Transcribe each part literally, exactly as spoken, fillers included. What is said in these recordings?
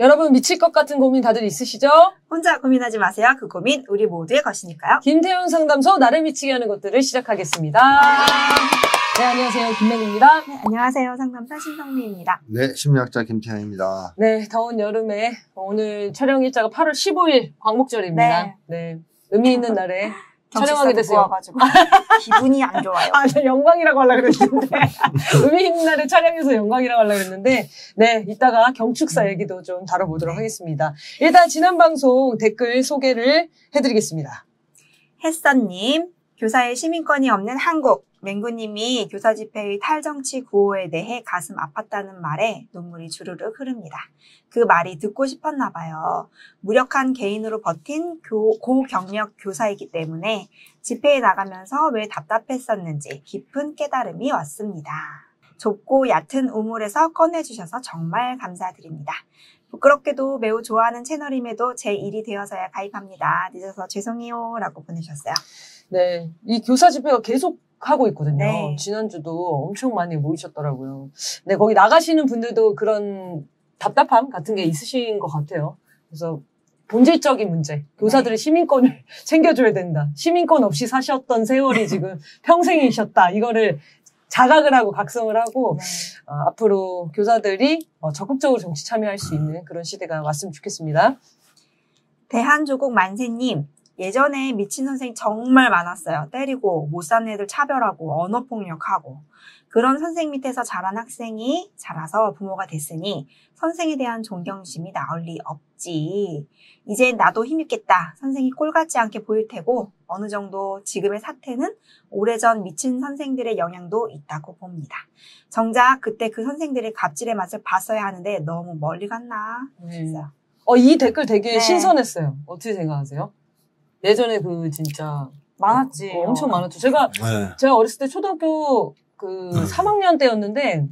여러분 미칠 것 같은 고민 다들 있으시죠? 혼자 고민하지 마세요. 그 고민 우리 모두의 것이니까요. 김태현 상담소 나를 미치게 하는 것들을 시작하겠습니다. 네, 안녕하세요. 김맹입니다. 네, 안녕하세요. 상담사 신성미입니다. 네, 심리학자 김태현입니다. 네, 더운 여름에 오늘 촬영 일자가 팔월 십오일 광복절입니다. 네, 네 의미 있는 날에 촬영하게 됐어요. 기분이 안 좋아요. 아, 네, 영광이라고 하려고 그랬는데. 의미 있는 날에 촬영해서 영광이라고 하려고 했는데, 네, 이따가 경축사 얘기도 좀 다뤄보도록 하겠습니다. 일단 지난 방송 댓글 소개를 해드리겠습니다. 햇선님, 교사의 시민권이 없는 한국. 맹구님이 교사 집회의 탈정치 구호에 대해 가슴 아팠다는 말에 눈물이 주르륵 흐릅니다. 그 말이 듣고 싶었나 봐요. 무력한 개인으로 버틴 교, 고경력 교사이기 때문에 집회에 나가면서 왜 답답했었는지 깊은 깨달음이 왔습니다. 좁고 얕은 우물에서 꺼내주셔서 정말 감사드립니다. 부끄럽게도 매우 좋아하는 채널임에도 제 일이 되어서야 가입합니다. 늦어서 죄송해요 라고 보내셨어요. 네, 이 교사 집회가 계속 하고 있거든요. 네. 지난주도 엄청 많이 모이셨더라고요. 근데 거기 나가시는 분들도 그런 답답함 같은 게 있으신 것 같아요. 그래서 본질적인 문제, 교사들의 네. 시민권을 챙겨줘야 된다. 시민권 없이 사셨던 세월이 지금 평생이셨다. 이거를 자각을 하고 각성을 하고 네. 어, 앞으로 교사들이 어, 적극적으로 정치 참여할 수 있는 그런 시대가 왔으면 좋겠습니다. 대한조국 만세님. 예전에 미친 선생 정말 많았어요. 때리고 못 사는 애들 차별하고 언어폭력하고 그런 선생 밑에서 자란 학생이 자라서 부모가 됐으니 선생에 대한 존경심이 나올 리 없지. 이제 나도 힘있겠다. 선생이 꼴같지 않게 보일 테고 어느 정도 지금의 사태는 오래전 미친 선생들의 영향도 있다고 봅니다. 정작 그때 그 선생들의 갑질의 맛을 봤어야 하는데 너무 멀리 갔나 싶어요. 음. 어, 이 댓글 되게 네. 신선했어요. 어떻게 생각하세요? 예전에 그 진짜 많았지. 어, 엄청 많았죠. 제가 네. 제가 어렸을 때 초등학교 그 네. 삼학년 때였는데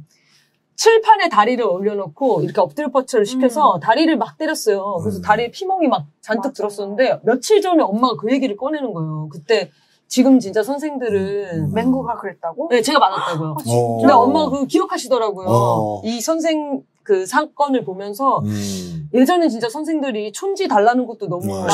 칠판에 다리를 올려놓고 이렇게 엎드려 뻗쳐를 시켜서 음. 다리를 막 때렸어요. 그래서 다리에 피멍이 막 잔뜩 맞아요. 들었었는데 며칠 전에 엄마가 그 얘기를 꺼내는 거예요. 그때 지금 진짜 선생들은 맹구가 그랬다고? 네, 제가 많았다고요. 아, 진짜? 근데 엄마가 그 기억하시더라고요. 어. 이 선생 그 사건을 보면서 음. 예전에 진짜 선생들이 촌지 달라는 것도 너무 와,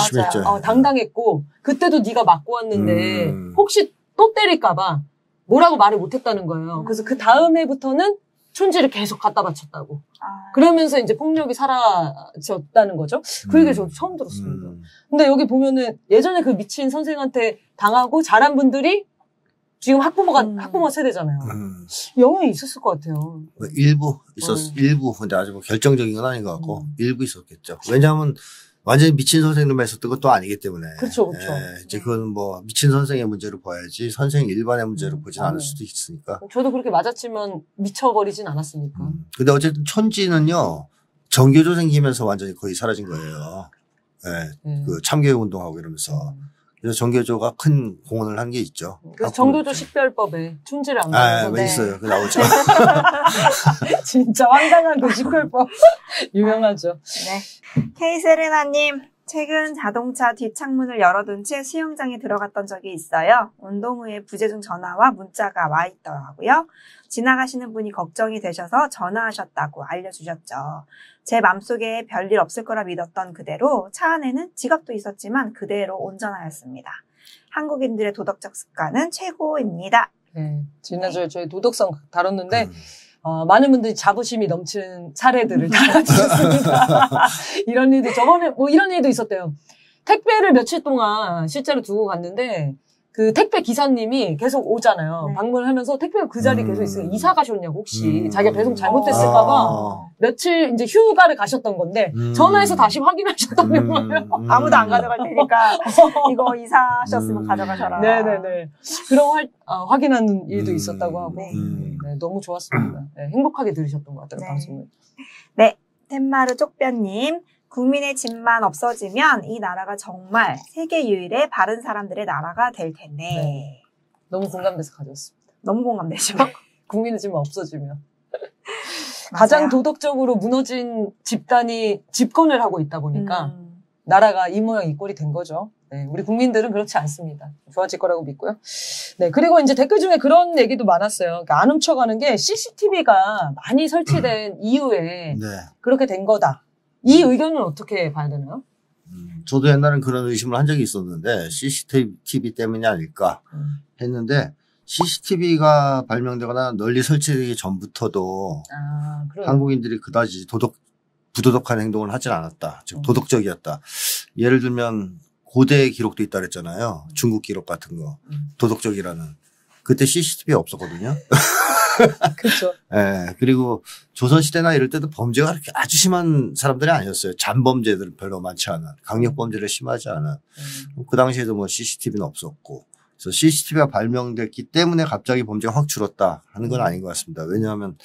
어, 당당했고 그때도 네가 맞고 왔는데 음. 혹시 또 때릴까 봐 뭐라고 말을 못했다는 거예요. 음. 그래서 그 다음 해부터는 촌지를 계속 갖다 바쳤다고. 아. 그러면서 이제 폭력이 사라졌다는 거죠. 그 얘기를 저도 처음 들었습니다. 음. 근데 여기 보면은 예전에 그 미친 선생한테 당하고 자란 분들이 지금 학부모가, 음. 학부모 세대잖아요. 음. 영향이 있었을 것 같아요. 일부, 있었, 음. 일부. 근데 아직 뭐 결정적인 건 아닌 것 같고, 음. 일부 있었겠죠. 왜냐하면 완전히 미친 선생님만 있었던 것도 아니기 때문에. 그렇죠, 그렇죠. 예, 이제 그건 뭐 미친 선생의 문제로 봐야지, 선생 일반의 문제로 보진 음. 않을 수도 있으니까. 저도 그렇게 맞았지만 미쳐버리진 않았으니까. 음. 근데 어쨌든 촌지는요, 전교조 생기면서 완전히 거의 사라진 거예요. 예, 음. 그 참교육 운동하고 이러면서. 음. 그래서 정교조가 큰 공헌을 한 게 있죠. 그래서 정교조 식별법에 촌지를 안 받아서. 아, 네. 있어요. 그 나오죠. 진짜 황당한 그 식별법. 유명하죠. 네. 케이세레나님, 최근 자동차 뒷창문을 열어둔 채 수영장에 들어갔던 적이 있어요. 운동 후에 부재중 전화와 문자가 와 있더라고요. 지나가시는 분이 걱정이 되셔서 전화하셨다고 알려주셨죠. 제 맘속에 별일 없을 거라 믿었던 그대로 차 안에는 지갑도 있었지만 그대로 온전하였습니다. 한국인들의 도덕적 습관은 최고입니다. 네, 지난주에 네. 저희 도덕성 다뤘는데 음. 어, 많은 분들이 자부심이 넘치는 사례들을 달아주셨습니다. 이런 일도 저번에 뭐 이런 일도 있었대요. 택배를 며칠 동안 실제로 두고 갔는데 그 택배 기사님이 계속 오잖아요. 네. 방문하면서 택배가 그 자리에 음. 계속 있어요. 이사 가셨냐고 혹시 음. 자기가 배송 잘못됐을까 봐 아. 며칠 이제 휴가를 가셨던 건데 음. 전화해서 다시 확인하셨다는 거예요. 음. 아무도 안 가져갈 테니까 이거 이사하셨으면 음. 가져가셔라. 네네네. 그런 화, 어, 확인하는 일도 음. 있었다고 하고 네. 네, 너무 좋았습니다. 네, 행복하게 들으셨던 것 같아요. 네. 방송을. 네. 텐마루 쪽변님. 국민의 집만 없어지면 이 나라가 정말 세계 유일의 바른 사람들의 나라가 될 텐데. 네. 너무 공감돼서 가져왔습니다. 너무 공감되죠? 국민의 집만 없어지면. 가장 도덕적으로 무너진 집단이 집권을 하고 있다 보니까 음. 나라가 이 모양 이 꼴이 된 거죠. 네, 우리 국민들은 그렇지 않습니다. 좋아질 거라고 믿고요. 네, 그리고 이제 댓글 중에 그런 얘기도 많았어요. 그러니까 안 훔쳐가는 게 씨씨티비가 많이 설치된 이후에 네. 그렇게 된 거다. 이 의견은 어떻게 봐야 되나요? 음, 저도 옛날엔 그런 의심을 한 적이 있었는데 씨씨티비 때문이 아닐까 했는데 씨씨티비가 발명되거나 널리 설치되기 전부터도 아, 한국인들이 그다지 도덕, 부도덕한 행동을 하진 않았다. 즉 도덕적이었다. 예를 들면 고대의 기록도 있다 그랬잖아요. 중국 기록 같은 거. 도덕적이라는. 그때 씨씨티비 없었거든요. 그렇죠. 예. 그리고 조선시대나 이럴 때도 범죄가 그렇게 아주 심한 사람들이 아니었어요. 잔범죄들은 별로 많지 않은, 강력범죄를 심하지 않은. 음. 그 당시에도 뭐 씨씨티비는 없었고. 그래서 씨씨티비가 발명됐기 때문에 갑자기 범죄가 확 줄었다 하는 건 아닌 것 같습니다. 왜냐하면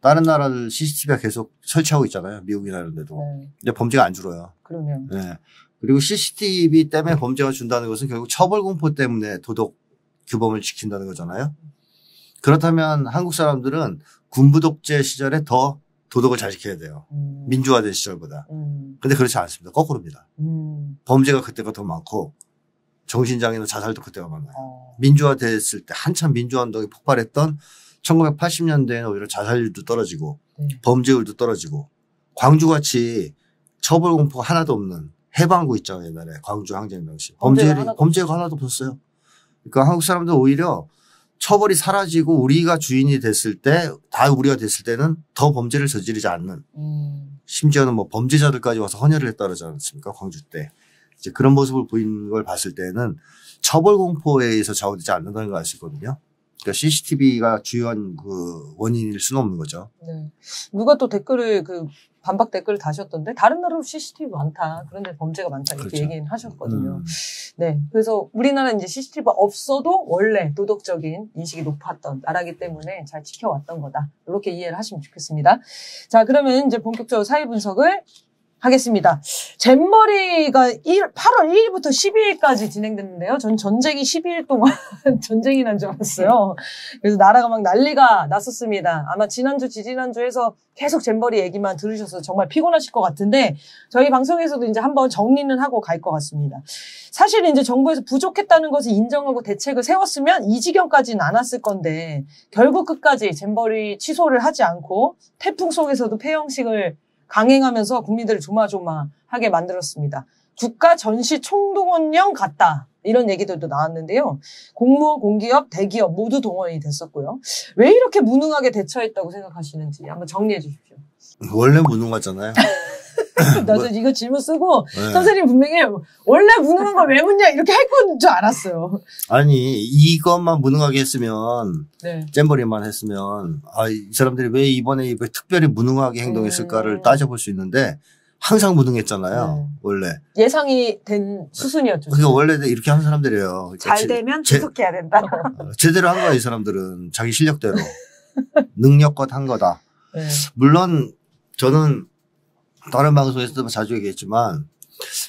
다른 나라들 씨씨티비가 계속 설치하고 있잖아요. 미국이나 이런 데도. 네. 근데 범죄가 안 줄어요. 그럼요. 예. 그리고 씨씨티비 때문에 범죄가 준다는 것은 결국 처벌 공포 때문에 도덕 규범을 지킨다는 거잖아요. 그렇다면 한국 사람들은 군부 독재 시절에 더 도덕을 잘 지켜야 돼요. 음. 민주화된 시절보다. 음. 근데 그렇지 않습니다. 거꾸로입니다. 음. 범죄가 그때가 더 많고 정신장애나 자살도 그때가 많아요. 어. 민주화됐을 때 한참 민주화운동이 폭발했던 천구백팔십 년대에는 오히려 자살률도 떨어지고 네. 범죄율도 떨어지고 광주같이 처벌 공포가 하나도 없는 해방구 있잖아요. 옛날에 광주 항쟁 당시. 범죄율이, 범죄가, 범죄가 하나도 없었어요. 그러니까 한국 사람들 오히려 처벌이 사라지고 우리가 주인이 됐을 때, 다 우리가 됐을 때는 더 범죄를 저지르지 않는. 음. 심지어는 뭐 범죄자들까지 와서 헌혈을 했다 그러지 않습니까? 광주 때. 이제 그런 모습을 보인 걸 봤을 때는 처벌 공포에 의해서 좌우되지 않는다는 걸 알 수 있거든요. 그러니까 씨씨티비가 주요한 그 원인일 수는 없는 거죠. 네. 누가 또 댓글을 그 반박 댓글을 다셨던데 다른 나라로 씨씨티비 많다. 그런데 범죄가 많다. 이렇게 그렇죠. 얘기는 하셨거든요. 음. 네. 그래서 우리나라는 이제 씨씨티비가 없어도 원래 도덕적인 인식이 높았던 나라기 때문에 잘 지켜왔던 거다. 이렇게 이해를 하시면 좋겠습니다. 자, 그러면 이제 본격적으로 사회 분석을 하겠습니다. 잼머리가 팔월 일일부터 십이일까지 진행됐는데요. 전 전쟁이 십이일 동안 전쟁이 난 줄 알았어요. 그래서 나라가 막 난리가 났었습니다. 아마 지난주, 지지난주에서 계속 잼머리 얘기만 들으셔서 정말 피곤하실 것 같은데 저희 방송에서도 이제 한번 정리는 하고 갈 것 같습니다. 사실 이제 정부에서 부족했다는 것을 인정하고 대책을 세웠으면 이 지경까지는 안 왔을 건데 결국 끝까지 잼머리 취소를 하지 않고 태풍 속에서도 폐영식을 강행하면서 국민들을 조마조마하게 만들었습니다. 주가 전시 총동원령 같다. 이런 얘기들도 나왔는데요. 공무원, 공기업, 대기업 모두 동원이 됐었고요. 왜 이렇게 무능하게 대처했다고 생각하시는지 한번 정리해 주십시오. 원래 무능하잖아요. 나도 이거 질문 쓰고 네. 선생님 분명히 원래 무능한 걸 왜 묻냐 이렇게 할 건 줄 알았어요. 아니 이것만 무능하게 했으면 네. 잼버리만 했으면 아, 이 사람들이 왜 이번에 왜 특별히 무능하게 행동했을까를 네. 따져볼 수 있는데 항상 무능했잖아요. 네. 원래. 예상이 된 수순이었죠. 그게 원래 이렇게 하는 사람들이에요. 잘 그러니까 되면 계속해야 된다. 제대로 한 거야 이 사람들은. 자기 실력대로. 능력껏 한 거다. 네. 물론 저는 다른 방송에서도 자주 얘기했지만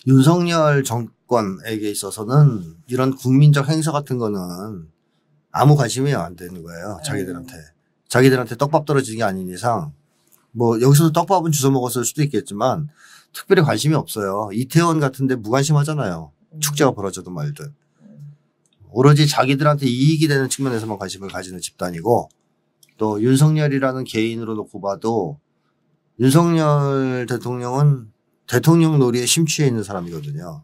윤석열 정권에게 있어서는 이런 국민적 행사 같은 거는 아무 관심이 안 되는 거예요. 자기들한테. 자기들한테 떡밥 떨어지는 게 아닌 이상 뭐 여기서도 떡밥은 주워 먹었을 수도 있겠지만 특별히 관심이 없어요. 이태원 같은 데 무관심하잖아요. 축제가 벌어져도 말든. 오로지 자기들한테 이익이 되는 측면에서만 관심을 가지는 집단이고 또 윤석열이라는 개인으로 놓고 봐도 윤석열 대통령은 대통령 놀이에 심취해 있는 사람이거든요.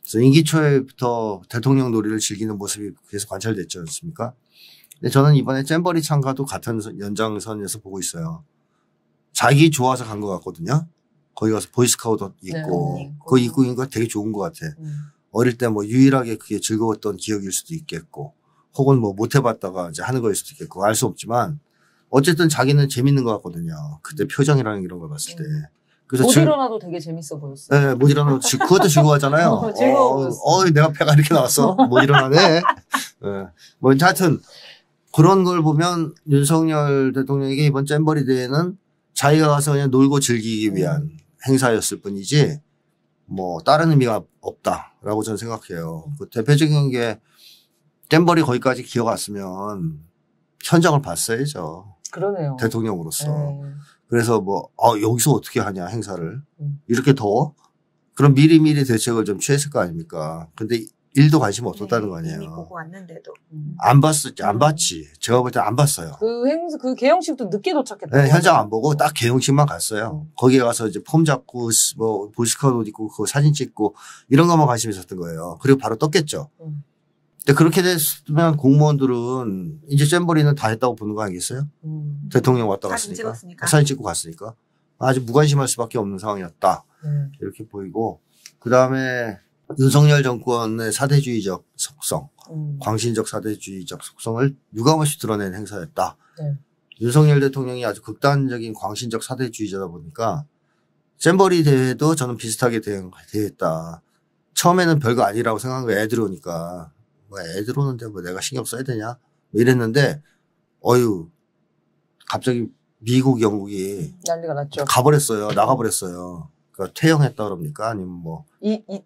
그래서 임기 초에부터 대통령 놀이를 즐기는 모습이 계속 관찰됐지 않습니까? 근데 저는 이번에 잼버리 참가도 같은 연장선에서 보고 있어요. 자기 좋아서 간 것 같거든요. 거기 가서 보이스카우트 있고, 네, 있고. 그 입구인 거 되게 좋은 것 같아. 음. 어릴 때 뭐 유일하게 그게 즐거웠던 기억일 수도 있겠고, 혹은 뭐 못 해봤다가 이제 하는 거일 수도 있겠고, 알 수 없지만. 어쨌든 자기는 재밌는 것 같거든요. 그때 표정이라는 이런 걸 봤을 때. 그래서 못 즐... 일어나도 되게 재밌어 보였어요. 네, 못 일어나도 즐... 그것도 즐거워하잖아요. 어, 즐거워. 어, 어, 내가 배가 이렇게 나왔어. 못 일어나네. 네. 뭐 하여튼 그런 걸 보면 윤석열 대통령에게 이번 잼버리 대회는 자기가 가서 그냥 놀고 즐기기 위한 음. 행사였을 뿐이지 뭐 다른 의미가 없다라고 저는 생각해요. 그 대표적인 게 잼버리 거기까지 기어갔으면 현장을 봤어야죠. 그러네요. 대통령으로서. 에이. 그래서 뭐 아, 여기서 어떻게 하냐 행사를. 음. 이렇게 더워? 그럼 미리미리 대책을 좀 취했을 거 아닙니까. 근데 일도 관심 없었다는 네, 거 아니에요. 이미 보고 왔는데도. 음. 안 봤을 안 봤지. 제가 볼 때 안 봤어요. 그 행사, 그 개영식도 늦게 도착했다. 네, 현장 안 보고 딱 개영식만 갔어요. 음. 거기에 가서 이제 폼 잡고 뭐 보스컷 옷 입고 그 사진 찍고 이런 것만 관심이 있었던 거예요. 그리고 바로 떴겠죠. 음. 근데 그렇게 됐으면 공무원들은 이제 잼버리는 다 했다고 보는 거 아니겠어요? 음. 대통령 왔다 갔으니까. 사진 찍었으니까. 사진 찍고 갔으니까. 아주 무관심할 수밖에 없는 상황이었다. 음. 이렇게 보이고. 그 다음에 윤석열 정권의 사대주의적 속성, 음. 광신적 사대주의적 속성을 유감없이 드러낸 행사였다. 네. 윤석열 대통령이 아주 극단적인 광신적 사대주의자다 보니까 잼버리 대회도 저는 비슷하게 대회했다. 처음에는 별거 아니라고 생각한 거야. 애들 오니까. 뭐 애들 오는데 뭐 내가 신경 써야 되냐? 뭐 이랬는데, 어휴, 갑자기 미국, 영국이 난리가 났죠. 가버렸어요. 나가버렸어요. 그러니까 퇴영했다 그럽니까? 아니면 뭐. 이, 이.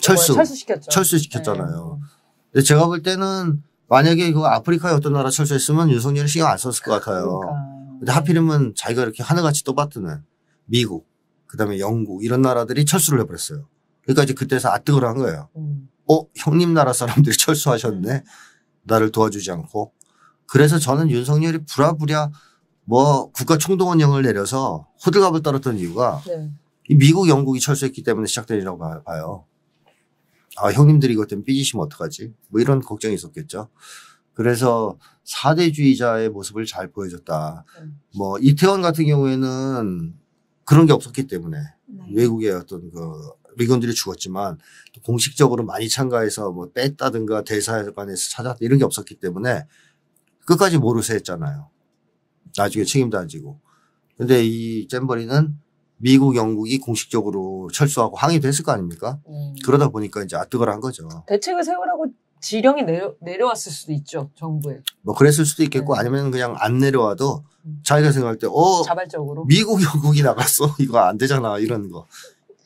철수. 철수시켰죠. 철수시켰잖아요. 네. 근데 제가 볼 때는 만약에 그 아프리카의 어떤 나라 철수했으면 윤석열이 신경 안 썼을 것 같아요. 그러니까. 근데 하필이면 자기가 이렇게 하늘같이 떠받드는 미국, 그 다음에 영국 이런 나라들이 철수를 해버렸어요. 그러니까 이제 그때서 아뜩을 한 거예요. 음. 어? 형님 나라 사람들이 철수하셨네. 음. 나를 도와주지 않고. 그래서 저는 윤석열이 부랴부랴 뭐 국가총동원령을 내려서 호들갑을 떨었던 이유가 네. 미국, 영국이 철수했기 때문에 시작된 일이라고 봐요. 아, 형님들이 이것 때문에 삐지시면 어떡하지? 뭐 이런 걱정이 있었겠죠. 그래서 사대주의자의 모습을 잘 보여줬다. 음. 뭐 이태원 같은 경우에는 그런 게 없었기 때문에 네. 외국의 어떤 그 미군들이 죽었지만 또 공식적으로 많이 참가해서 뭐 뺐다든가 대사관에서 찾았다 이런 게 없었기 때문에 끝까지 모르쇠 했잖아요. 나중에 책임도 안 지고. 근데 이 잼버리는 미국, 영국이 공식적으로 철수하고 항의도 했을 거 아닙니까? 음. 그러다 보니까 이제 아뜨거라 한 거죠. 대책을 세우라고 지령이 내려, 내려왔을 수도 있죠, 정부에. 뭐 그랬을 수도 있겠고 네. 아니면 그냥 안 내려와도 자기가 생각할 때, 어, 자발적으로. 미국, 영국이 나갔어. 이거 안 되잖아. 이런 거.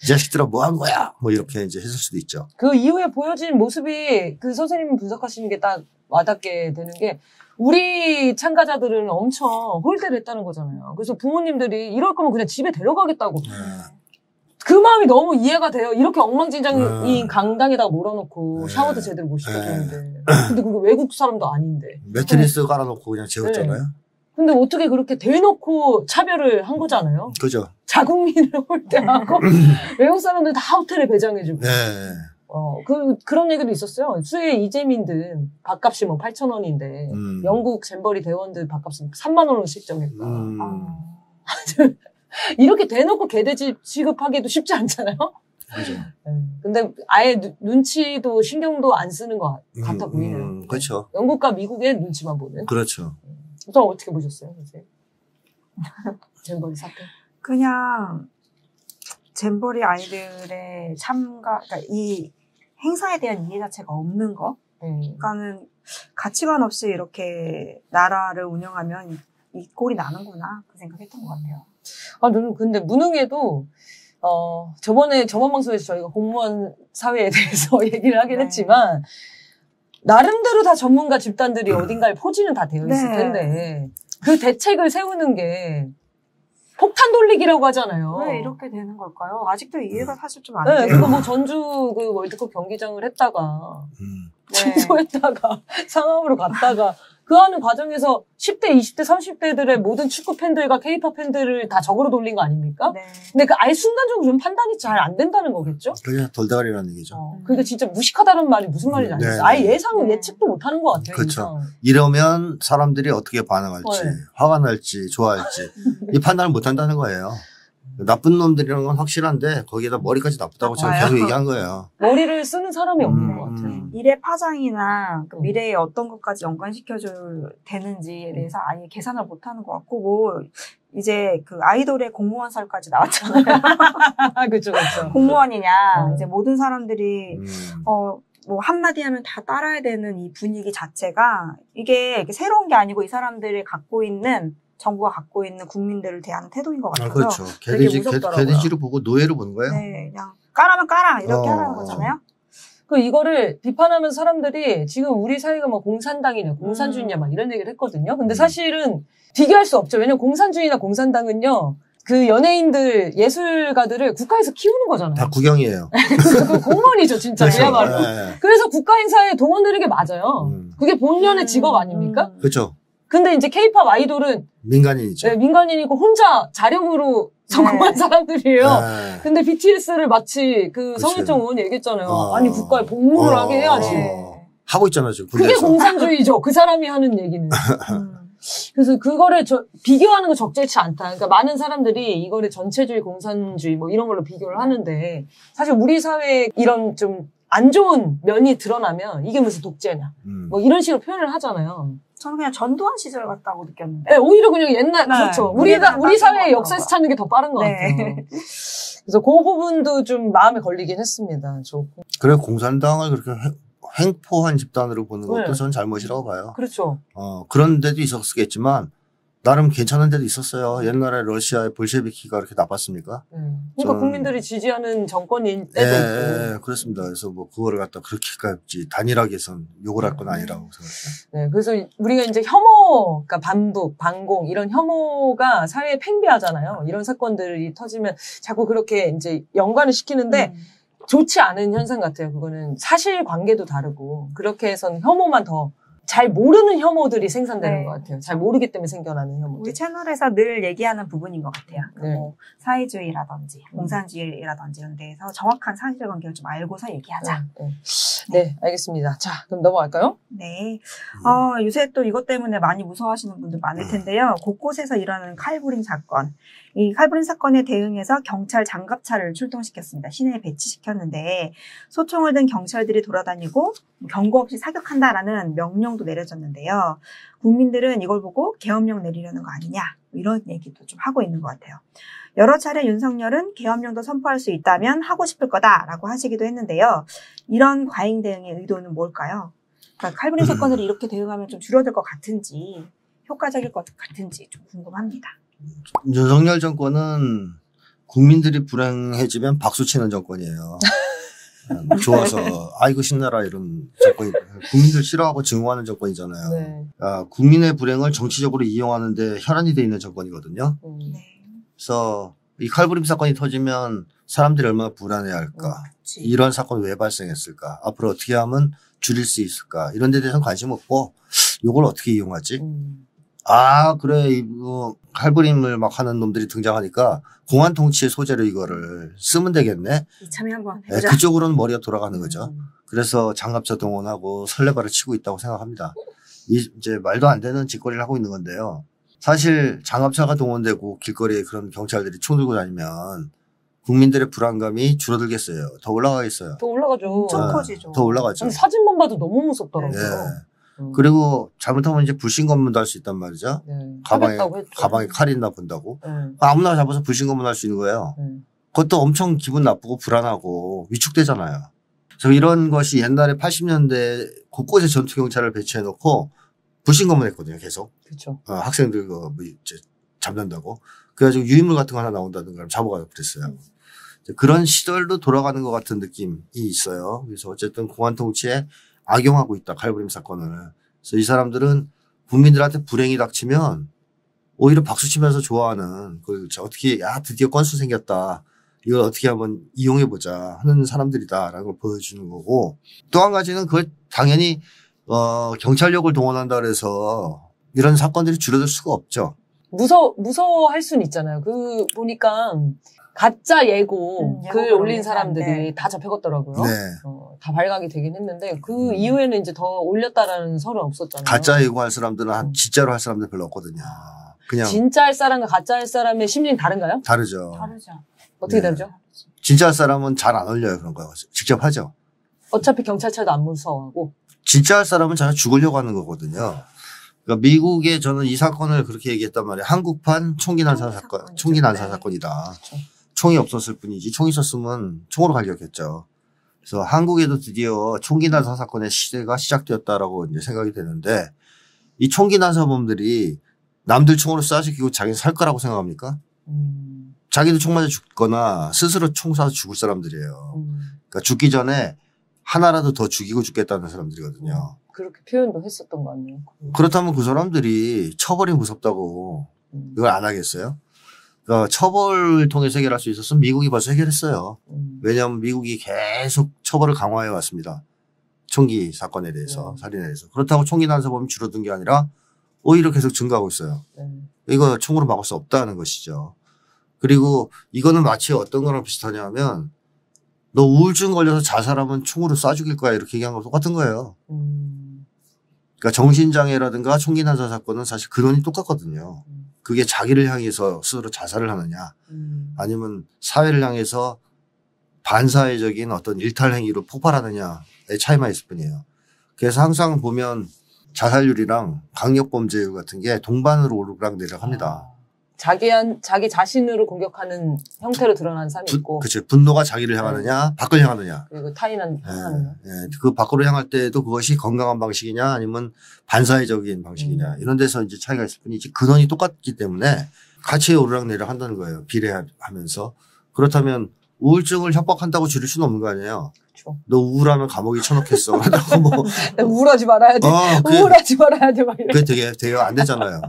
이 자식들아 뭐 한 거야? 뭐 이렇게 이제 했을 수도 있죠. 그 이후에 보여진 모습이 그 선생님 분석하시는 게 딱 와닿게 되는 게 우리 참가자들은 엄청 홀대를 했다는 거잖아요. 그래서 부모님들이 이럴 거면 그냥 집에 데려가겠다고. 네. 그 마음이 너무 이해가 돼요. 이렇게 엉망진창인 네. 강당에다가 몰아놓고 네. 샤워도 제대로 못 시켜주는데. 네. 근데 그게 외국 사람도 아닌데. 매트리스 깔아놓고 그냥 재웠잖아요. 네. 근데 어떻게 그렇게 대놓고 차별을 한 거잖아요. 그죠. 자국민을 홀대하고 외국 사람들 다 호텔에 배정해주고. 네. 어, 그, 그런 얘기도 있었어요. 수혜 이재민들 밥값이 뭐 팔천 원인데, 음. 영국 잼버리 대원들 밥값은 삼만 원으로 정했다. 음. 아. 이렇게 대놓고 개돼지 취급하기도 쉽지 않잖아요? 그죠. 네. 근데 아예 누, 눈치도 신경도 안 쓰는 것 같아 음, 보이네요. 음, 그렇죠. 영국과 미국의 눈치만 보는. 그렇죠. 그래서 어떻게 보셨어요, 이제? 잼버리 사태? 그냥, 잼버리 아이들의 참가, 그러니까 이, 행사에 대한 이해 자체가 없는 거. 음. 그러니까는 가치관 없이 이렇게 나라를 운영하면 이, 이 꼴이 나는구나 그 생각했던 것 같아요. 아, 저는 근데 무능에도 어 저번에 저번 방송에서 저희가 공무원 사회에 대해서 얘기를 하긴 네. 했지만 나름대로 다 전문가 집단들이 음. 어딘가에 포진은 다 되어 있을 네. 텐데 그 대책을 세우는 게. 폭탄 돌리기라고 하잖아요. 왜 이렇게 되는 걸까요? 아직도 이해가 사실 좀 안 돼요. 네, 그거 뭐 전주 그 월드컵 경기장을 했다가 음. 취소했다가 네. 상암으로 갔다가 그 하는 과정에서 십 대, 이십 대, 삼십 대들의 모든 축구 팬들과 케이팝 팬들을 다 적으로 돌린 거 아닙니까? 네. 근데 그 아예 순간적으로 좀 판단이 잘 안 된다는 거겠죠? 그냥 돌다리라는 얘기죠. 어, 그러니까 진짜 무식하다는 말이 무슨 말인지 알겠어요. 네. 아예 예상, 네. 예측도 못하는 것 같아요. 그렇죠. 인상. 이러면 사람들이 어떻게 반응할지, 네. 화가 날지, 좋아할지 이 판단을 못한다는 거예요. 나쁜 놈들이라는 건 확실한데 거기에다 머리까지 나쁘다고 제가 계속 얘기한 거예요. 머리를 쓰는 사람이 없는 음. 것 같아요. 미래 파장이나 그 미래에 어떤 것까지 연관시켜줄 되는지에 대해서 아예 계산을 못하는 것 같고 뭐 이제 그 아이돌의 공무원 설까지 나왔잖아요. 그렇죠, 그렇죠. 공무원이냐 어. 이제 모든 사람들이 음. 어. 뭐 한마디 하면 다 따라야 되는 이 분위기 자체가 이게 이렇게 새로운 게 아니고 이 사람들이 갖고 있는 정부가 갖고 있는 국민들을 대하는 태도인 것 같아서 아, 그렇죠. 개돼지, 개돼지를 보고 노예로 보는 거예요? 네. 그냥 까라면 까라 이렇게 어, 하라는 거잖아요. 어. 그 이거를 비판하면 사람들이 지금 우리 사회가 뭐 공산당이냐 공산주의냐 음. 막 이런 얘기를 했거든요. 근데 사실은 비교할 수 없죠. 왜냐면 공산주의나 공산당은요. 그 연예인들, 예술가들을 국가에서 키우는 거잖아요. 다 구경이에요. 그 공무원이죠, 진짜. 그야말로. 네. 그래서 국가 행사에 동원되는 게 맞아요. 음. 그게 본연의 직업 아닙니까? 음. 그렇죠. 근데 이제 케이팝 아이돌은 민간인이죠. 네, 민간인이고 혼자 자력으로 성공한 네. 사람들이에요. 네. 근데 비티에스를 마치 그 성일정 의원이 얘기했잖아요. 어. 아니 국가에 복무를 어. 하게 해야지. 어. 하고 있잖아요, 지금. 군대에서. 그게 공산주의죠. 그 사람이 하는 얘기는. 음. 그래서 그거를 저, 비교하는 거 적절치 않다. 그러니까 많은 사람들이 이거를 전체주의, 공산주의 뭐 이런 걸로 비교를 하는데 사실 우리 사회에 이런 좀 안 좋은 면이 드러나면 이게 무슨 독재냐. 음. 뭐 이런 식으로 표현을 하잖아요. 저는 그냥 전두환 시절 같다고 느꼈는데. 네, 오히려 그냥 옛날, 네. 그렇죠. 우리가, 우리 사회의 역사에서 찾는 게 더 빠른 것 네. 같아요. 그래서 그 부분도 좀 마음에 걸리긴 했습니다. 저. 그래, 공산당을 그렇게 횡포한 집단으로 보는 것도 네. 저는 잘못이라고 봐요. 그렇죠. 어, 그런 데도 있었겠지만, 나름 괜찮은 데도 있었어요. 옛날에 러시아의 볼셰비키가 그렇게 나빴습니까? 음. 그러니까 저는... 국민들이 지지하는 정권인 때도 예, 있고. 예, 그렇습니다. 그래서 뭐 그거를 갖다 그렇게까지 단일하게선 욕을 할 건 아니라고 생각해요. 네, 그래서 우리가 이제 혐오, 그러니까 반북, 반공 이런 혐오가 사회에 팽배하잖아요. 이런 사건들이 터지면 자꾸 그렇게 이제 연관을 시키는데 음. 좋지 않은 현상 같아요. 그거는 사실 관계도 다르고 그렇게 해서는 혐오만 더. 잘 모르는 혐오들이 생산되는 네. 것 같아요. 잘 모르기 때문에 생겨나는 혐오들. 우리 채널에서 늘 얘기하는 부분인 것 같아요. 네. 뭐 사회주의라든지 공산주의라든지 이런 데에서 정확한 사실관계를 좀 알고서 얘기하자. 네, 네. 네. 네 알겠습니다. 자, 그럼 넘어갈까요? 네. 어, 요새 또 이것 때문에 많이 무서워하시는 분들 많을 텐데요. 곳곳에서 일어나는 칼부림 사건. 이 칼부림 사건에 대응해서 경찰 장갑차를 출동시켰습니다. 시내에 배치시켰는데 소총을 든 경찰들이 돌아다니고 경고 없이 사격한다라는 명령도 내려졌는데요. 국민들은 이걸 보고 계엄령 내리려는 거 아니냐 이런 얘기도 좀 하고 있는 것 같아요. 여러 차례 윤석열은 계엄령도 선포할 수 있다면 하고 싶을 거다라고 하시기도 했는데요. 이런 과잉 대응의 의도는 뭘까요? 그러니까 칼부림 사건을 이렇게 대응하면 좀 줄어들 것 같은지 효과적일 것 같은지 좀 궁금합니다. 윤석열 정권은 국민들이 불행해지면 박수치는 정권이에요. 좋아서 아이고 신나라 이런 정권이 국민들 싫어하고 증오하는 정권이잖아요. 네. 아, 국민의 불행을 정치적으로 이용하는 데 혈안이 돼 있는 정권이거든요. 네. 그래서 이 칼부림 사건이 터지면 사람들이 얼마나 불안해할까. 음, 이런 사건이 왜 발생했을까. 앞으로 어떻게 하면 줄일 수 있을까. 이런 데 대해서는 관심 없고 이걸 어떻게 이용하지. 음. 아 그래 이거 칼부림을 막 하는 놈들이 등장하니까 공안 통치의 소재로 이거를 쓰면 되겠네. 이참에 한번 해보자. 네, 그쪽으로는 머리가 돌아가는 거죠. 음. 그래서 장갑차 동원하고 설레발을 치고 있다고 생각합니다. 이제 말도 안 되는 짓거리를 하고 있는 건데요. 사실 장갑차가 동원되고 길거리에 그런 경찰들이 총 들고 다니면 국민들의 불안감이 줄어들겠어요. 더 올라가겠어요. 더 올라가죠. 네, 더 커지죠. 더 올라가죠. 아니, 사진만 봐도 너무 무섭더라고요. 네. 그리고 잘못하면 이제 불신 검문도 할 수 있단 말이죠. 네, 가방에 가방에 칼이 있나 본다고. 네. 아무나 잡아서 불신 검문할 수 있는 거예요. 네. 그것도 엄청 기분 나쁘고 불안하고 위축되잖아요. 그래서 이런 것이 옛날에 팔십 년대 곳곳에 전투 경찰을 배치해 놓고 불신 검문했거든요. 계속. 그렇죠. 어, 학생들 그 뭐 이제 잡는다고. 그래가지고 유인물 같은 거 하나 나온다든가 잡아가고 그랬어요. 네. 그런 시절로 돌아가는 것 같은 느낌이 있어요. 그래서 어쨌든 공안 통치에 악용하고 있다. 칼부림 사건을. 그래서 이 사람들은 국민들한테 불행이 닥치면 오히려 박수치면서 좋아하는 그 어떻게 야 드디어 건수 생겼다. 이걸 어떻게 한번 이용해보자 하는 사람들이다라는 걸 보여주는 거고 또 한 가지는 그걸 당연히 어, 경찰력을 동원한다 그래서 이런 사건들이 줄어들 수가 없죠. 무서, 무서워할 수는 있잖아요. 그 보니까 가짜 예고 음, 글 올린 사람들이 네. 다 잡혀갔더라고요. 네. 어, 다 발각이 되긴 했는데 그 음. 이후에는 이제 더 올렸다라는 설은 없었잖아요. 가짜 예고할 사람들은 음. 진짜로 할 사람들 별로 없거든요. 그냥 진짜 할 사람과 가짜 할 사람의 심리는 다른가요? 다르죠. 다르죠. 어떻게 네. 다르죠? 진짜 할 사람은 잘 안 올려요 그런 거 직접 하죠. 어차피 경찰차도 안 무서워하고. 진짜 할 사람은 자기 죽으려고 하는 거거든요. 그러니까 미국에 저는 이 사건을 그렇게 얘기했단 말이에요. 한국판 총기 난사 사건, 사건 총기 난사 네. 사건이다. 그렇죠. 총이 없었을 뿐이지 총이 있었으면 총으로 갈겼겠죠. 그래서 한국에도 드디어 총기 난사 사건의 시대가 시작되었다라고 이제 생각이 되는데 이 총기 난사범들이 남들 총으로 쏴 죽이고 자기는 살 거라고 생각합니까? 음. 자기도 총 맞아 죽거나 스스로 총 쏴서 죽을 사람들이에요. 음. 그러니까 죽기 전에 하나라도 더 죽이고 죽겠다는 사람들이거든요. 음. 그렇게 표현도 했었던 거 아니에요? 그렇다면 그 사람들이 처벌이 무섭다고 음. 이걸 안 하겠어요? 그러니까 처벌을 통해서 해결할 수 있었으면 미국이 벌써 해결했어요. 왜냐하면 미국이 계속 처벌을 강화해 왔습니다. 총기 사건에 대해서, 네. 살인에 대해서. 그렇다고 총기 난사범이 줄어든 게 아니라 오히려 계속 증가하고 있어요. 네. 이거 총으로 막을 수 없다는 것이죠. 그리고 이거는 마치 어떤 거랑 비슷하냐면 너 우울증 걸려서 자살하면 총으로 쏴 죽일 거야 이렇게 얘기한 거랑 똑같은 거예요. 음. 그러니까 정신장애라든가 총기 난사 사건은 사실 근원이 똑같거든요. 음. 그게 자기를 향해서 스스로 자살을 하느냐 음. 아니면 사회를 향해서 반사회적인 어떤 일탈 행위로 폭발하느냐의 차이만 있을 뿐이에요. 그래서 항상 보면 자살률이랑 강력범죄율 같은 게 동반으로 오르락내리락 합니다. 아, 자기 한, 자기 자신으로 공격하는 형태로 드러난 사람이 부, 있고. 그치. 분노가 자기를 향하느냐, 네. 밖을 향하느냐. 그리고 타인한, 타인하느냐. 예, 예. 그 밖으로 향할 때에도 그것이 건강한 방식이냐 아니면 반사회적인 방식이냐. 음. 이런 데서 이제 차이가 있을 뿐이지 근원이 똑같기 때문에 같이 오르락내리락 한다는 거예요. 비례하면서. 그렇다면 우울증을 협박한다고 줄일 수는 없는 거 아니에요. 그렇죠. 너 우울하면 감옥에 쳐놓겠어. 뭐. 우울하지 말아야 돼. 어, 그게, 우울하지 말아야 돼. 막 그게 되게, 되게 안 되잖아요.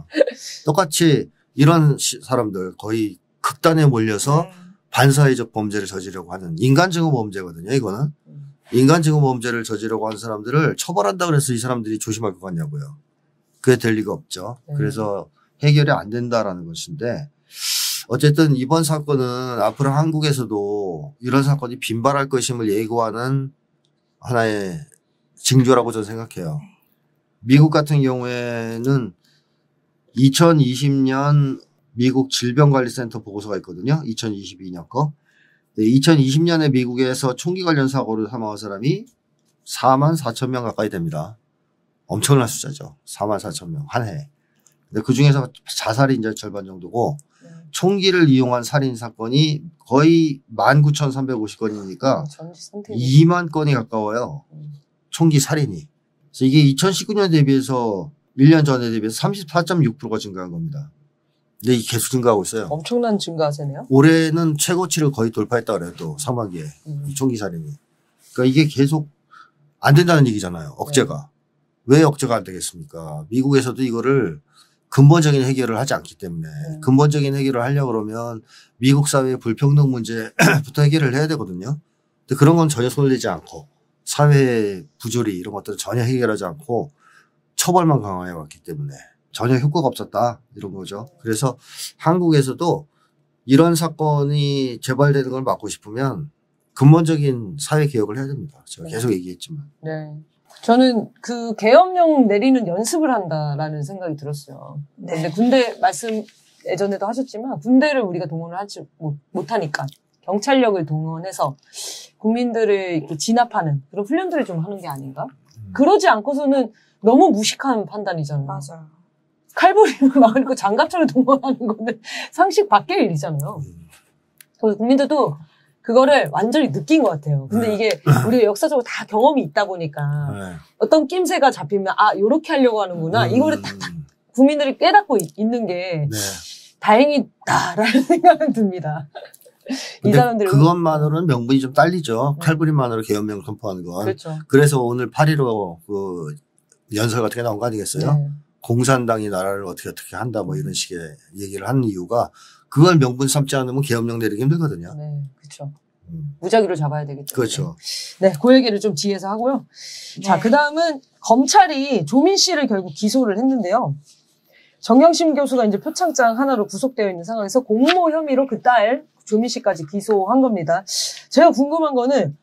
똑같이 이런 사람들 거의 극단에 몰려서 음. 반사회적 범죄를 저지려고 하는 인간증후 범죄거든요. 이거는. 인간증후 범죄를 저지려고 하는 사람들을 처벌한다 그래서 이 사람들이 조심할 것 같냐고요. 그게 될 리가 없죠. 음. 그래서 해결이 안 된다라는 것인데 어쨌든 이번 사건은 앞으로 한국에서도 이런 사건이 빈발할 것임을 예고하는 하나의 징조라고 저는 생각해요. 미국 같은 경우에는 이천이십 년 미국 질병관리센터 보고서가 있거든요. 이천이십이 년 거. 이천이십 년에 미국에서 총기 관련 사고를 사망한 사람이 사만 사천 명 가까이 됩니다. 엄청난 숫자죠. 사만 사천 명 한 해. 근데 그 중에서 자살이 이제 절반 정도고 총기를 이용한 살인 사건이 거의 만 구천삼백오십 건이니까 이만 건이 가까워요. 총기 살인이. 그래서 이게 이천십구 년 대비해서 일 년 전에 대비해서 삼십사 점 육 퍼센트가 증가한 겁니다. 근데 이게 계속 증가하고 있어요. 엄청난 증가세네요. 올해는 최고치를 거의 돌파했다 그래요. 또 사막에 음. 이 총기 살인이. 그러니까 이게 계속 안 된다는 얘기잖아요. 억제가. 네. 왜 억제가 안 되겠습니까? 미국에서도 이거를 근본적인 해결을 하지 않기 때문에 음. 근본적인 해결을 하려고 그러면 미국 사회의 불평등 문제부터 해결을 해야 되거든요. 근데 그런 건 전혀 손을 대지 않고 사회의 부조리 이런 것들은 전혀 해결하지 않고 처벌만 강화해 왔기 때문에 전혀 효과가 없었다 이런 거죠. 그래서 한국에서도 이런 사건이 재발되는 걸 막고 싶으면 근본적인 사회 개혁을 해야 됩니다. 제가 네. 계속 얘기했지만. 네. 저는 그 계엄령 내리는 연습을 한다라는 생각이 들었어요. 네. 근데 군대 말씀 예전에도 하셨지만 군대를 우리가 동원을 하지 못하니까 경찰력을 동원해서 국민들을 이렇게 진압하는 그런 훈련들을 좀 하는 게 아닌가? 음. 그러지 않고서는 너무 무식한 판단이잖아요. 맞아요. 칼부림을 막고 장갑차를 동원하는 거는 상식 밖의 일이잖아요. 그래서 국민들도 그거를 완전히 느낀 것 같아요. 근데 네. 이게 우리가 역사적으로 다 경험이 있다 보니까 네. 어떤 낌새가 잡히면 아 요렇게 하려고 하는구나. 음. 이거를 탁탁 국민들이 깨닫고 있, 있는 게 네. 다행이다라는 생각은 듭니다. 이 사람들 그것만으로는 명분이 좀 딸리죠. 네. 칼부림만으로 계엄령을 선포하는 건. 그렇죠. 그래서 오늘 팔 일오 그 연설 같은 게 나온 거 아니겠어요? 네. 공산당이 나라를 어떻게 어떻게 한다 뭐 이런 식의 얘기를 하는 이유가 그걸 명분 삼지 않으면 계엄령 내리기 힘들거든요. 네, 그렇죠. 음. 무작위로 잡아야 되기 때문에. 그렇죠. 네, 그 얘기를 좀 뒤에서 하고요. 네. 자, 그 다음은 검찰이 조민 씨를 결국 기소를 했는데요. 정경심 교수가 이제 표창장 하나로 구속되어 있는 상황에서 공모 혐의로 그 딸 조민 씨까지 기소한 겁니다. 제가 궁금한 거는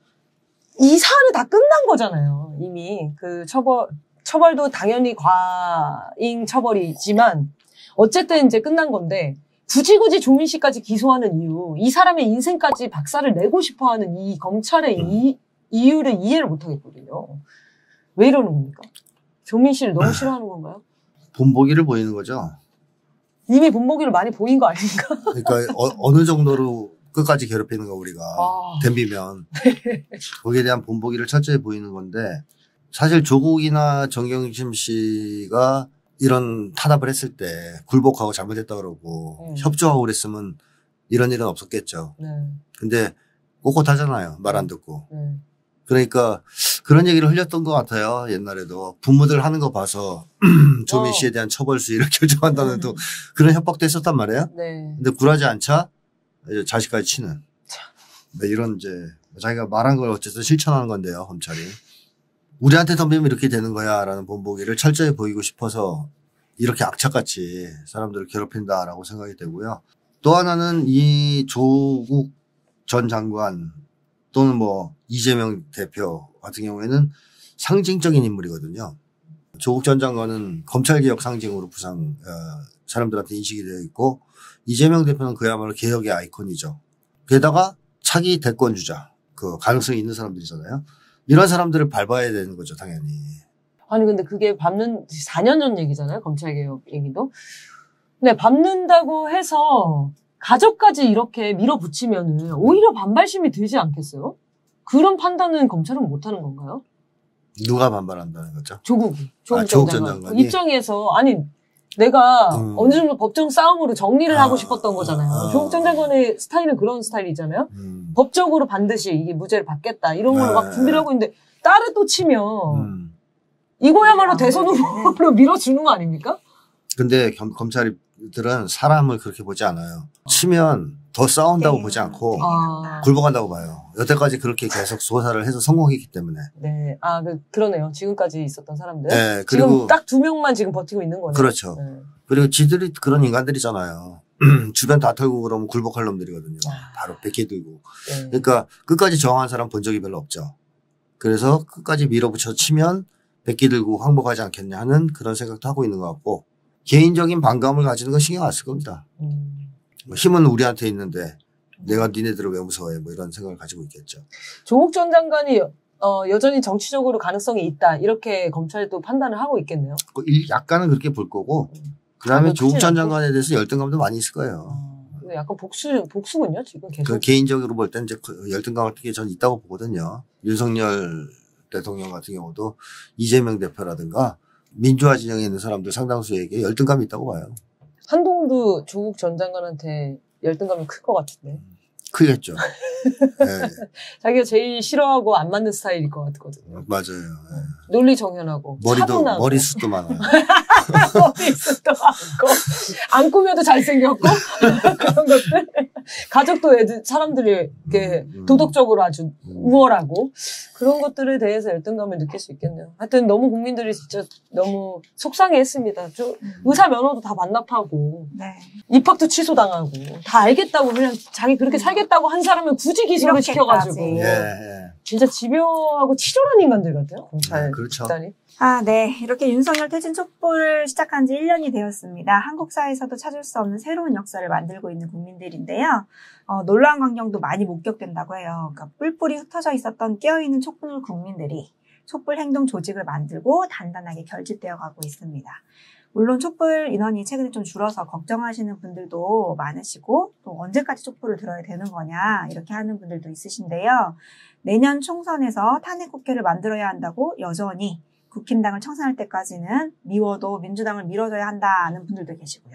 이 사안은 다 끝난 거잖아요. 이미 그 처벌 처벌도 당연히 과잉 처벌이지만 어쨌든 이제 끝난 건데. 굳이 굳이 조민 씨까지 기소하는 이유, 이 사람의 인생까지 박살을 내고 싶어하는 이 검찰의 음. 이, 이유를 이해를 못하겠거든요. 왜 이러는 겁니까? 조민 씨를 너무 싫어하는 건가요? 본보기를 보이는 거죠. 이미 본보기를 많이 보인 거 아닌가? 그러니까 어, 어느 정도로 끝까지 괴롭히는 거 우리가 아. 덤비면 네. 거기에 대한 본보기를 철저히 보이는 건데 사실 조국이나 정경심 씨가 이런 탄압을 했을 때 굴복하고 잘못했다 그러고 음. 협조하고 그랬으면 이런 일은 없었겠죠. 네. 근데 꼿꼿하잖아요. 말 안 듣고. 네. 그러니까 그런 얘기를 흘렸던 것 같아요. 옛날에도 부모들 하는 거 봐서 조민 씨에 대한 처벌 수위를 결정한다는 또 그런 협박도 했었단 말이에요. 네. 근데 굴하지 않자 이제 자식까지 치는 네, 이런 이제 자기가 말한 걸 어쨌든 실천하는 건데요. 검찰이 우리한테 덤비면 이렇게 되는 거야 라는 본보기를 철저히 보이고 싶어서 이렇게 악착같이 사람들을 괴롭힌다라고 생각이 되고요. 또 하나는 이 조국 전 장관 또는 뭐 이재명 대표 같은 경우에는 상징적인 인물이거든요. 조국 전 장관은 검찰개혁 상징으로 부상 어, 사람들한테 인식이 되어 있고, 이재명 대표는 그야말로 개혁의 아이콘이죠. 게다가 차기 대권 주자, 그 가능성이 있는 사람들이잖아요. 이런 사람들을 밟아야 되는 거죠, 당연히. 아니 근데 그게 밟는 사 년 전 얘기잖아요, 검찰개혁 얘기도. 근데 밟는다고 해서 가족까지 이렇게 밀어붙이면은 오히려 반발심이 들지 않겠어요? 그런 판단은 검찰은 못하는 건가요? 누가 반발한다는 거죠? 조국이. 조국, 아, 조국 전 장관 입장에서. 아니 내가 음. 어느 정도 법정 싸움으로 정리를 아, 하고 싶었던 거잖아요. 아, 조국 전 장관의 스타일은 그런 스타일이잖아요. 음. 법적으로 반드시 이게 무죄를 받겠다 이런 걸로 막 준비를 하고 있는데 딸을 또 치면 음. 이거야말로 대선 후보로 밀어주는 거 아닙니까? 근데 겸, 검찰들은 사람을 그렇게 보지 않아요. 치면 더 싸운다고 네. 보지 않고 아. 굴복한다고 봐요. 여태까지 그렇게 계속 조사를 해서 성공했기 때문에. 네, 아 그, 그러네요. 지금까지 있었던 사람들. 네, 그리고 지금 딱 두 명만 지금 버티고 있는 거네요. 그렇죠. 네. 그리고 지들이 그런 인간들이잖아요. 주변 다 털고 그러면 굴복할 놈들이거든요. 바로 백해 들고. 네. 그러니까 끝까지 저항한 사람 본 적이 별로 없죠. 그래서 끝까지 밀어붙여 치면 백기 들고 항복하지 않겠냐 하는 그런 생각도 하고 있는 것 같고, 개인적인 반감을 가지는 건 신경 안 쓸 겁니다. 음. 힘은 우리한테 있는데 내가 니네들을 왜 무서워해 뭐 이런 생각을 가지고 있겠죠. 조국 전 장관이 어, 여전히 정치적으로 가능성이 있다 이렇게 검찰도 판단을 하고 있겠네요. 약간은 그렇게 볼 거고 음. 그다음에 조국 전 장관에 대해서 열등감도 많이 있을 거예요. 음. 약간 복수, 복수군요 지금 계속. 그 개인적으로 볼 땐 열등감이 되게 전 있다고 보거든요. 윤석열 대통령 같은 경우도 이재명 대표라든가 민주화 진영에 있는 사람들 상당수에게 열등감이 있다고 봐요. 한동훈도 조국 전 장관한테 열등감이 클 것 같은데. 크겠죠. 네. 자기가 제일 싫어하고 안 맞는 스타일일 것 같거든요. 맞아요. 네. 논리 정연하고 머리도 차분하고. 머리숱도 많아요. 머리숱도 많고 안 꾸며도 잘생겼고 그런 것들. 가족도 애들 사람들이 이렇게 음, 음. 도덕적으로 아주 음. 우월하고 그런 것들에 대해서 열등감을 느낄 수 있겠네요. 하여튼 너무 국민들이 진짜 너무 속상해했습니다. 좀 의사 면허도 다 반납하고 네. 입학도 취소당하고 다 알겠다고 그냥 자기 그렇게 살겠다고 한 사람을 굳이 기소를 시켜가지고 예, 예. 진짜 집요하고 치졸한 인간들 같아요. 검찰 네, 그렇죠. 집단이. 아, 네. 이렇게 윤석열 퇴진 촛불을 시작한 지 일 년이 되었습니다. 한국 사회에서도 찾을 수 없는 새로운 역사를 만들고 있는 국민들인데요. 어, 놀라운 광경도 많이 목격된다고 해요. 그러니까 뿔뿔이 흩어져 있었던 깨어있는 촛불 국민들이 촛불 행동 조직을 만들고 단단하게 결집되어 가고 있습니다. 물론 촛불 인원이 최근에 좀 줄어서 걱정하시는 분들도 많으시고 또 언제까지 촛불을 들어야 되는 거냐 이렇게 하는 분들도 있으신데요. 내년 총선에서 탄핵 국회를 만들어야 한다고 여전히 국힘당을 청산할 때까지는 미워도 민주당을 밀어줘야 한다는 분들도 계시고요.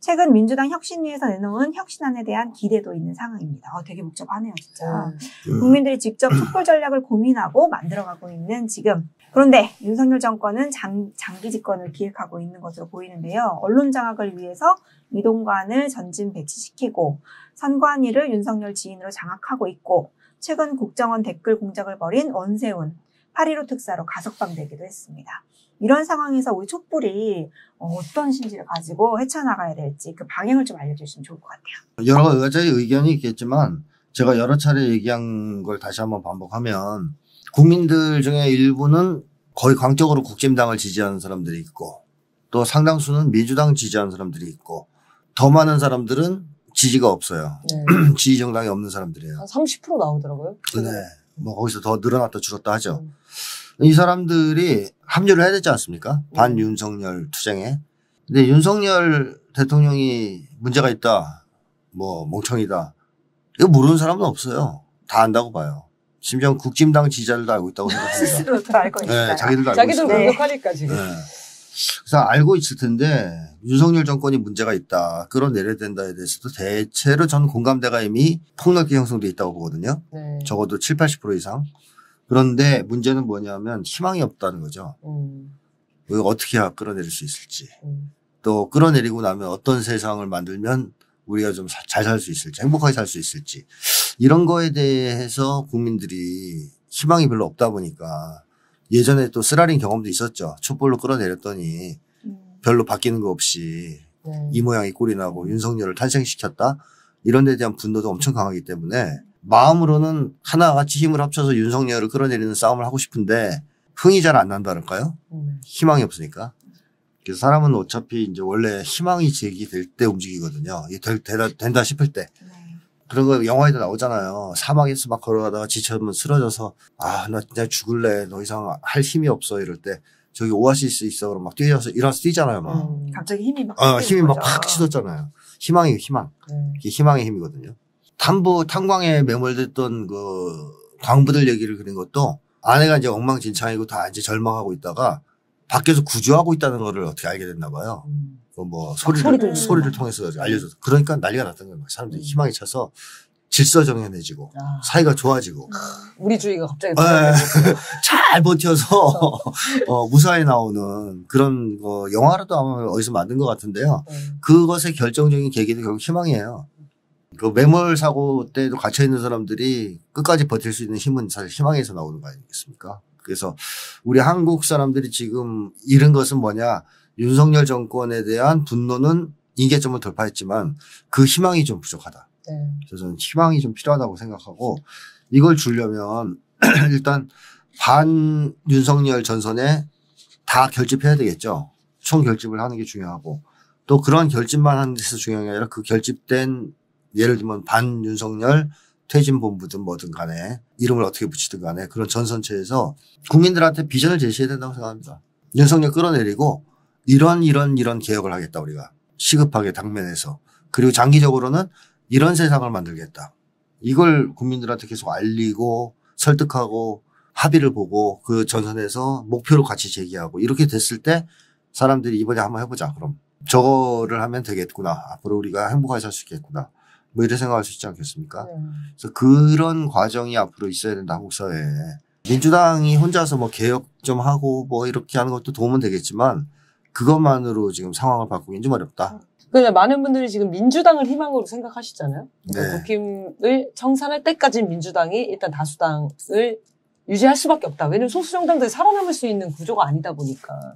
최근 민주당 혁신위에서 내놓은 혁신안에 대한 기대도 있는 상황입니다. 어, 되게 복잡하네요, 진짜. 음. 국민들이 직접 촛불 전략을 고민하고 만들어가고 있는 지금. 그런데 윤석열 정권은 장, 장기 집권을 기획하고 있는 것으로 보이는데요. 언론 장악을 위해서 이동관을 전진 배치시키고 선관위를 윤석열 지인으로 장악하고 있고 최근 국정원 댓글 공작을 벌인 원세훈, 팔 일오 특사로 가석방되기도 했습니다. 이런 상황에서 우리 촛불이 어떤 신지를 가지고 헤쳐나가야 될지 그 방향을 좀 알려주시면 좋을 것 같아요. 여러 가지 의견이 있겠지만 제가 여러 차례 얘기한 걸 다시 한번 반복하면 국민들 중에 일부는 거의 광적으로 국힘당을 지지하는 사람들이 있고 또 상당수는 민주당 지지하는 사람들이 있고 더 많은 사람들은 지지가 없어요. 네. 지지 정당이 없는 사람들이에요. 한 삼십 퍼센트 나오더라고요. 네. 뭐 거기서 더 늘어났다 줄었다 하죠. 음. 이 사람들이 합류를 해야 되지 않습니까? 반윤석열 투쟁에. 근데 윤석열 대통령이 문제가 있다, 뭐 멍청이다, 이거 모르는 사람은 없어요. 다 안다고 봐요. 심지어 국힘당 지지자들도 알고 있다고 생각합니다. 스스로 다 알고 있어요. 네, 자기들도 알고 있어요. 자기들 공격하니까 지금. 네. 그래서 알고 있을 텐데 윤석열 정권이 문제가 있다, 끌어내려야 된다에 대해서도 대체로 전 공감대가 이미 폭넓게 형성돼 있다고 보거든요. 네. 적어도 칠, 팔십 퍼센트 이상. 그런데 문제는 뭐냐면 희망이 없다는 거죠. 음. 어떻게 끌어내릴 수 있을지. 음. 또 끌어내리고 나면 어떤 세상을 만들면 우리가 좀 잘 살 수 있을지, 행복하게 살 수 있을지, 이런 거에 대해서 국민들이 희망이 별로 없다 보니까, 예전에 또 쓰라린 경험도 있었죠. 촛불로 끌어내렸더니 별로 바뀌는 거 없이 네. 이 모양이 꼴이 나고 윤석열을 탄생시켰다, 이런 데 대한 분노도 엄청 강하기 때문에 마음으로는 하나같이 힘을 합쳐서 윤석열을 끌어내리는 싸움을 하고 싶은데 흥이 잘 안 난다랄까요? 희망이 없으니까. 그래서 사람은 어차피 이제 원래 희망이 제기될 때 움직이거든요. 이게 될, 된다, 된다 싶을 때. 네. 그런 거 영화에도 나오잖아요. 사막에서 막 걸어가다가 지쳐면 쓰러져서 아, 나 진짜 죽을래. 더 이상 할 힘이 없어. 이럴 때 저기 오아시스 있어. 그럼 막 뛰어서 일어나서 뛰잖아요. 막. 음, 갑자기 힘이 막. 어, 힘이 막 팍 치솟잖아요. 희망이에요, 희망. 네. 이게 희망의 힘이거든요. 탄부, 탄광에 매몰됐던 그 광부들 얘기를 그린 것도 아내가 이제 엉망진창이고 다 이제 절망하고 있다가 밖에서 구조하고 있다는 거를 어떻게 알게 됐나 봐요. 음. 뭐 소리를, 소리를, 소리를 통해서 알려줘서. 그러니까 난리가 났던 거예요. 사람들이 음. 희망이 차서 질서정연해지고 아. 사이가 좋아지고 우리 주의가 갑자기 잘 버텨서 어, 무사히 나오는 그런 거 영화라도 아마 어디서 만든 것 같은데요. 음. 그것의 결정적인 계기도 결국 희망이에요. 그 매몰 사고 때도 갇혀있는 사람들이 끝까지 버틸 수 있는 힘은 사실 희망에서 나오는 거 아니겠습니까? 그래서 우리 한국 사람들이 지금 잃은 것은 뭐냐, 윤석열 정권에 대한 분노는 임계점을 돌파했지만 그 희망이 좀 부족하다. 네. 그래서 저는 희망이 좀 필요하다고 생각하고, 이걸 주려면 일단 반 윤석열 전선에 다 결집해야 되겠죠. 총 결집을 하는 게 중요하고, 또 그런 결집만 하는 데서 중요한 게 아니라 그 결집된, 예를 들면 반 윤석열 퇴진본부든 뭐든 간에 이름을 어떻게 붙이든 간에 그런 전선체에서 국민들한테 비전을 제시해야 된다고 생각합니다. 윤석열 끌어내리고 이런 이런 이런 개혁을 하겠다, 우리가 시급하게 당면해서. 그리고 장기적으로는 이런 세상을 만들겠다. 이걸 국민들한테 계속 알리고 설득하고 합의를 보고 그 전선에서 목표를 같이 제기하고, 이렇게 됐을 때 사람들이 이번에 한번 해보자, 그럼 저거를 하면 되겠구나, 앞으로 우리가 행복하게 살 수 있겠구나, 뭐 이래 생각할 수 있지 않겠습니까? 네. 그래서 그런 과정이 앞으로 있어야 된다, 한국 사회에. 민주당이 혼자서 뭐 개혁 좀 하고 뭐 이렇게 하는 것도 도움은 되겠지만 그것만으로 지금 상황을 바꾸기는 좀 어렵다. 그러니까 많은 분들이 지금 민주당을 희망으로 생각하시잖아요. 그러니까 네. 국힘을 청산할 때까지 민주당이 일단 다수당을 유지할 수밖에 없다. 왜냐하면 소수정당들이 살아남을 수 있는 구조가 아니다 보니까.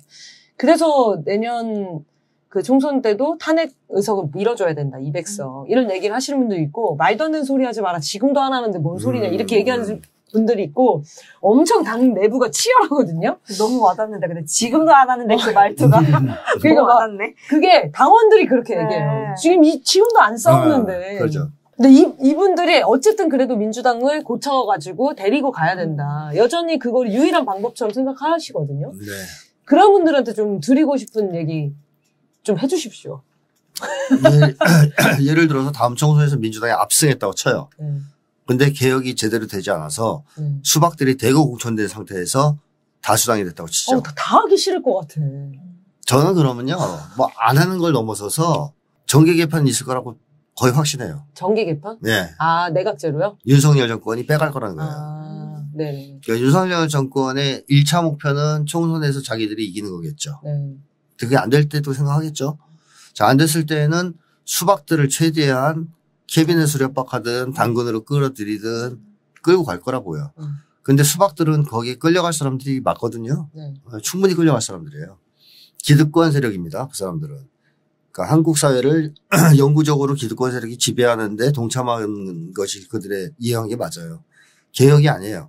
그래서 내년 그 총선 때도 탄핵 의석을 밀어줘야 된다, 이백 석. 이런 얘기를 하시는 분도 있고, 말도 안 되는 소리 하지 마라, 지금도 안 하는데 뭔 소리냐, 이렇게 얘기하는 분들이 있고, 엄청 당 내부가 치열하거든요. 너무 와닿는데, 근데 지금도 안 하는데 그 말투가. 그러니까 와닿네. 그게 당원들이 그렇게 네. 얘기해요. 지금 이, 지금도 안 싸우는데. 아, 그렇죠. 근데 이, 이분들이 어쨌든 그래도 민주당을 고쳐가지고 데리고 가야 된다. 여전히 그걸 유일한 방법처럼 생각하시거든요. 네. 그런 분들한테 좀 드리고 싶은 얘기 좀 해주십시오. 예, 예를 들어서 다음 총선에서 민주당이 압승했다고 쳐요. 음. 근데 개혁이 제대로 되지 않아서 음. 수박들이 대거 공천된 상태에서 다수당이 됐다고 치죠. 어, 다, 다 하기 싫을 것 같아. 저는 그러면요, 뭐 안 하는 걸 넘어서서 정계 개편이 있을 거라고 거의 확신해요. 정계 개편? 네. 아, 내각제로요? 윤석열 정권이 빼갈 거라는 거예요. 아, 네. 그러니까 윤석열 정권의 일 차 목표는 총선에서 자기들이 이기는 거겠죠. 네. 그게 안 될 때도 생각하겠죠. 자, 안 됐을 때는 수박들을 최대한 캐비넷으로 협박하든 당근으로 끌어들이든 끌고 갈 거라고요. 음. 근데 수박들은 거기에 끌려갈 사람들이 맞거든요. 네. 충분히 끌려갈 사람들이에요. 기득권 세력입니다, 그 사람들은. 그러니까 한국 사회를 영구적으로 기득권 세력이 지배하는데 동참하는 것이 그들의 이해한 게 맞아요. 개혁이 아니에요.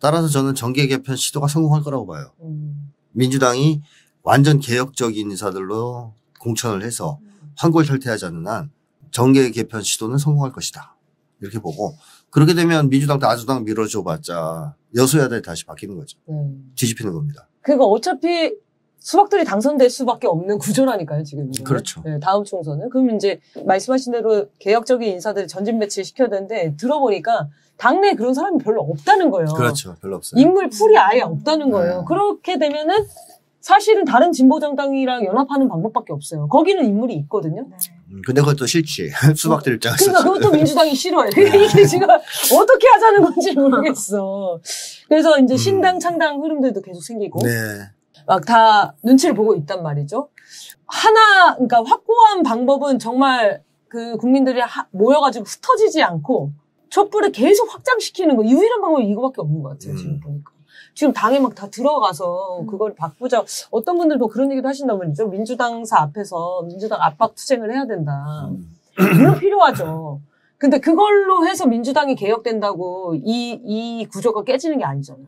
따라서 저는 정계 개편 시도가 성공할 거라고 봐요. 음. 민주당이 완전 개혁적인 인사들로 공천을 해서 환골탈태하지 않는 한 정계 개편 시도는 성공할 것이다, 이렇게 보고, 그렇게 되면 민주당 다수당 밀어줘봤자 여소야대 다시 바뀌는 거죠. 음. 뒤집히는 겁니다. 그러니까 어차피 수박들이 당선될 수밖에 없는 구조라니까요, 지금. 그렇죠. 네, 다음 총선은. 그럼 이제 말씀하신 대로 개혁적인 인사들을 전진 배치를 시켜야 되는데, 들어보니까 당내에 그런 사람이 별로 없다는 거예요. 그렇죠. 별로 없어요. 인물 풀이 아예 없다는 거예요. 네. 그렇게 되면은 사실은 다른 진보정당이랑 연합하는 방법밖에 없어요. 거기는 인물이 있거든요. 근데 그것도 싫지. 수박들 입장에서. 그러니까 그것도 민주당이 싫어해. 이게 지금 어떻게 하자는 건지 모르겠어. 그래서 이제 신당 창당 흐름들도 계속 생기고. 네. 막 다 눈치를 보고 있단 말이죠. 하나, 그러니까 확고한 방법은 정말 그 국민들이 하, 모여가지고 흩어지지 않고 촛불을 계속 확장시키는 거. 유일한 방법이 이거밖에 없는 것 같아요. 음. 지금 보니까. 지금 당에 막 다 들어가서 그걸 바꾸자. 어떤 분들도 그런 얘기도 하신단 말이죠. 민주당사 앞에서 민주당 압박 투쟁을 해야 된다. 물론 필요하죠. 근데 그걸로 해서 민주당이 개혁된다고 이, 이 구조가 깨지는 게 아니잖아요.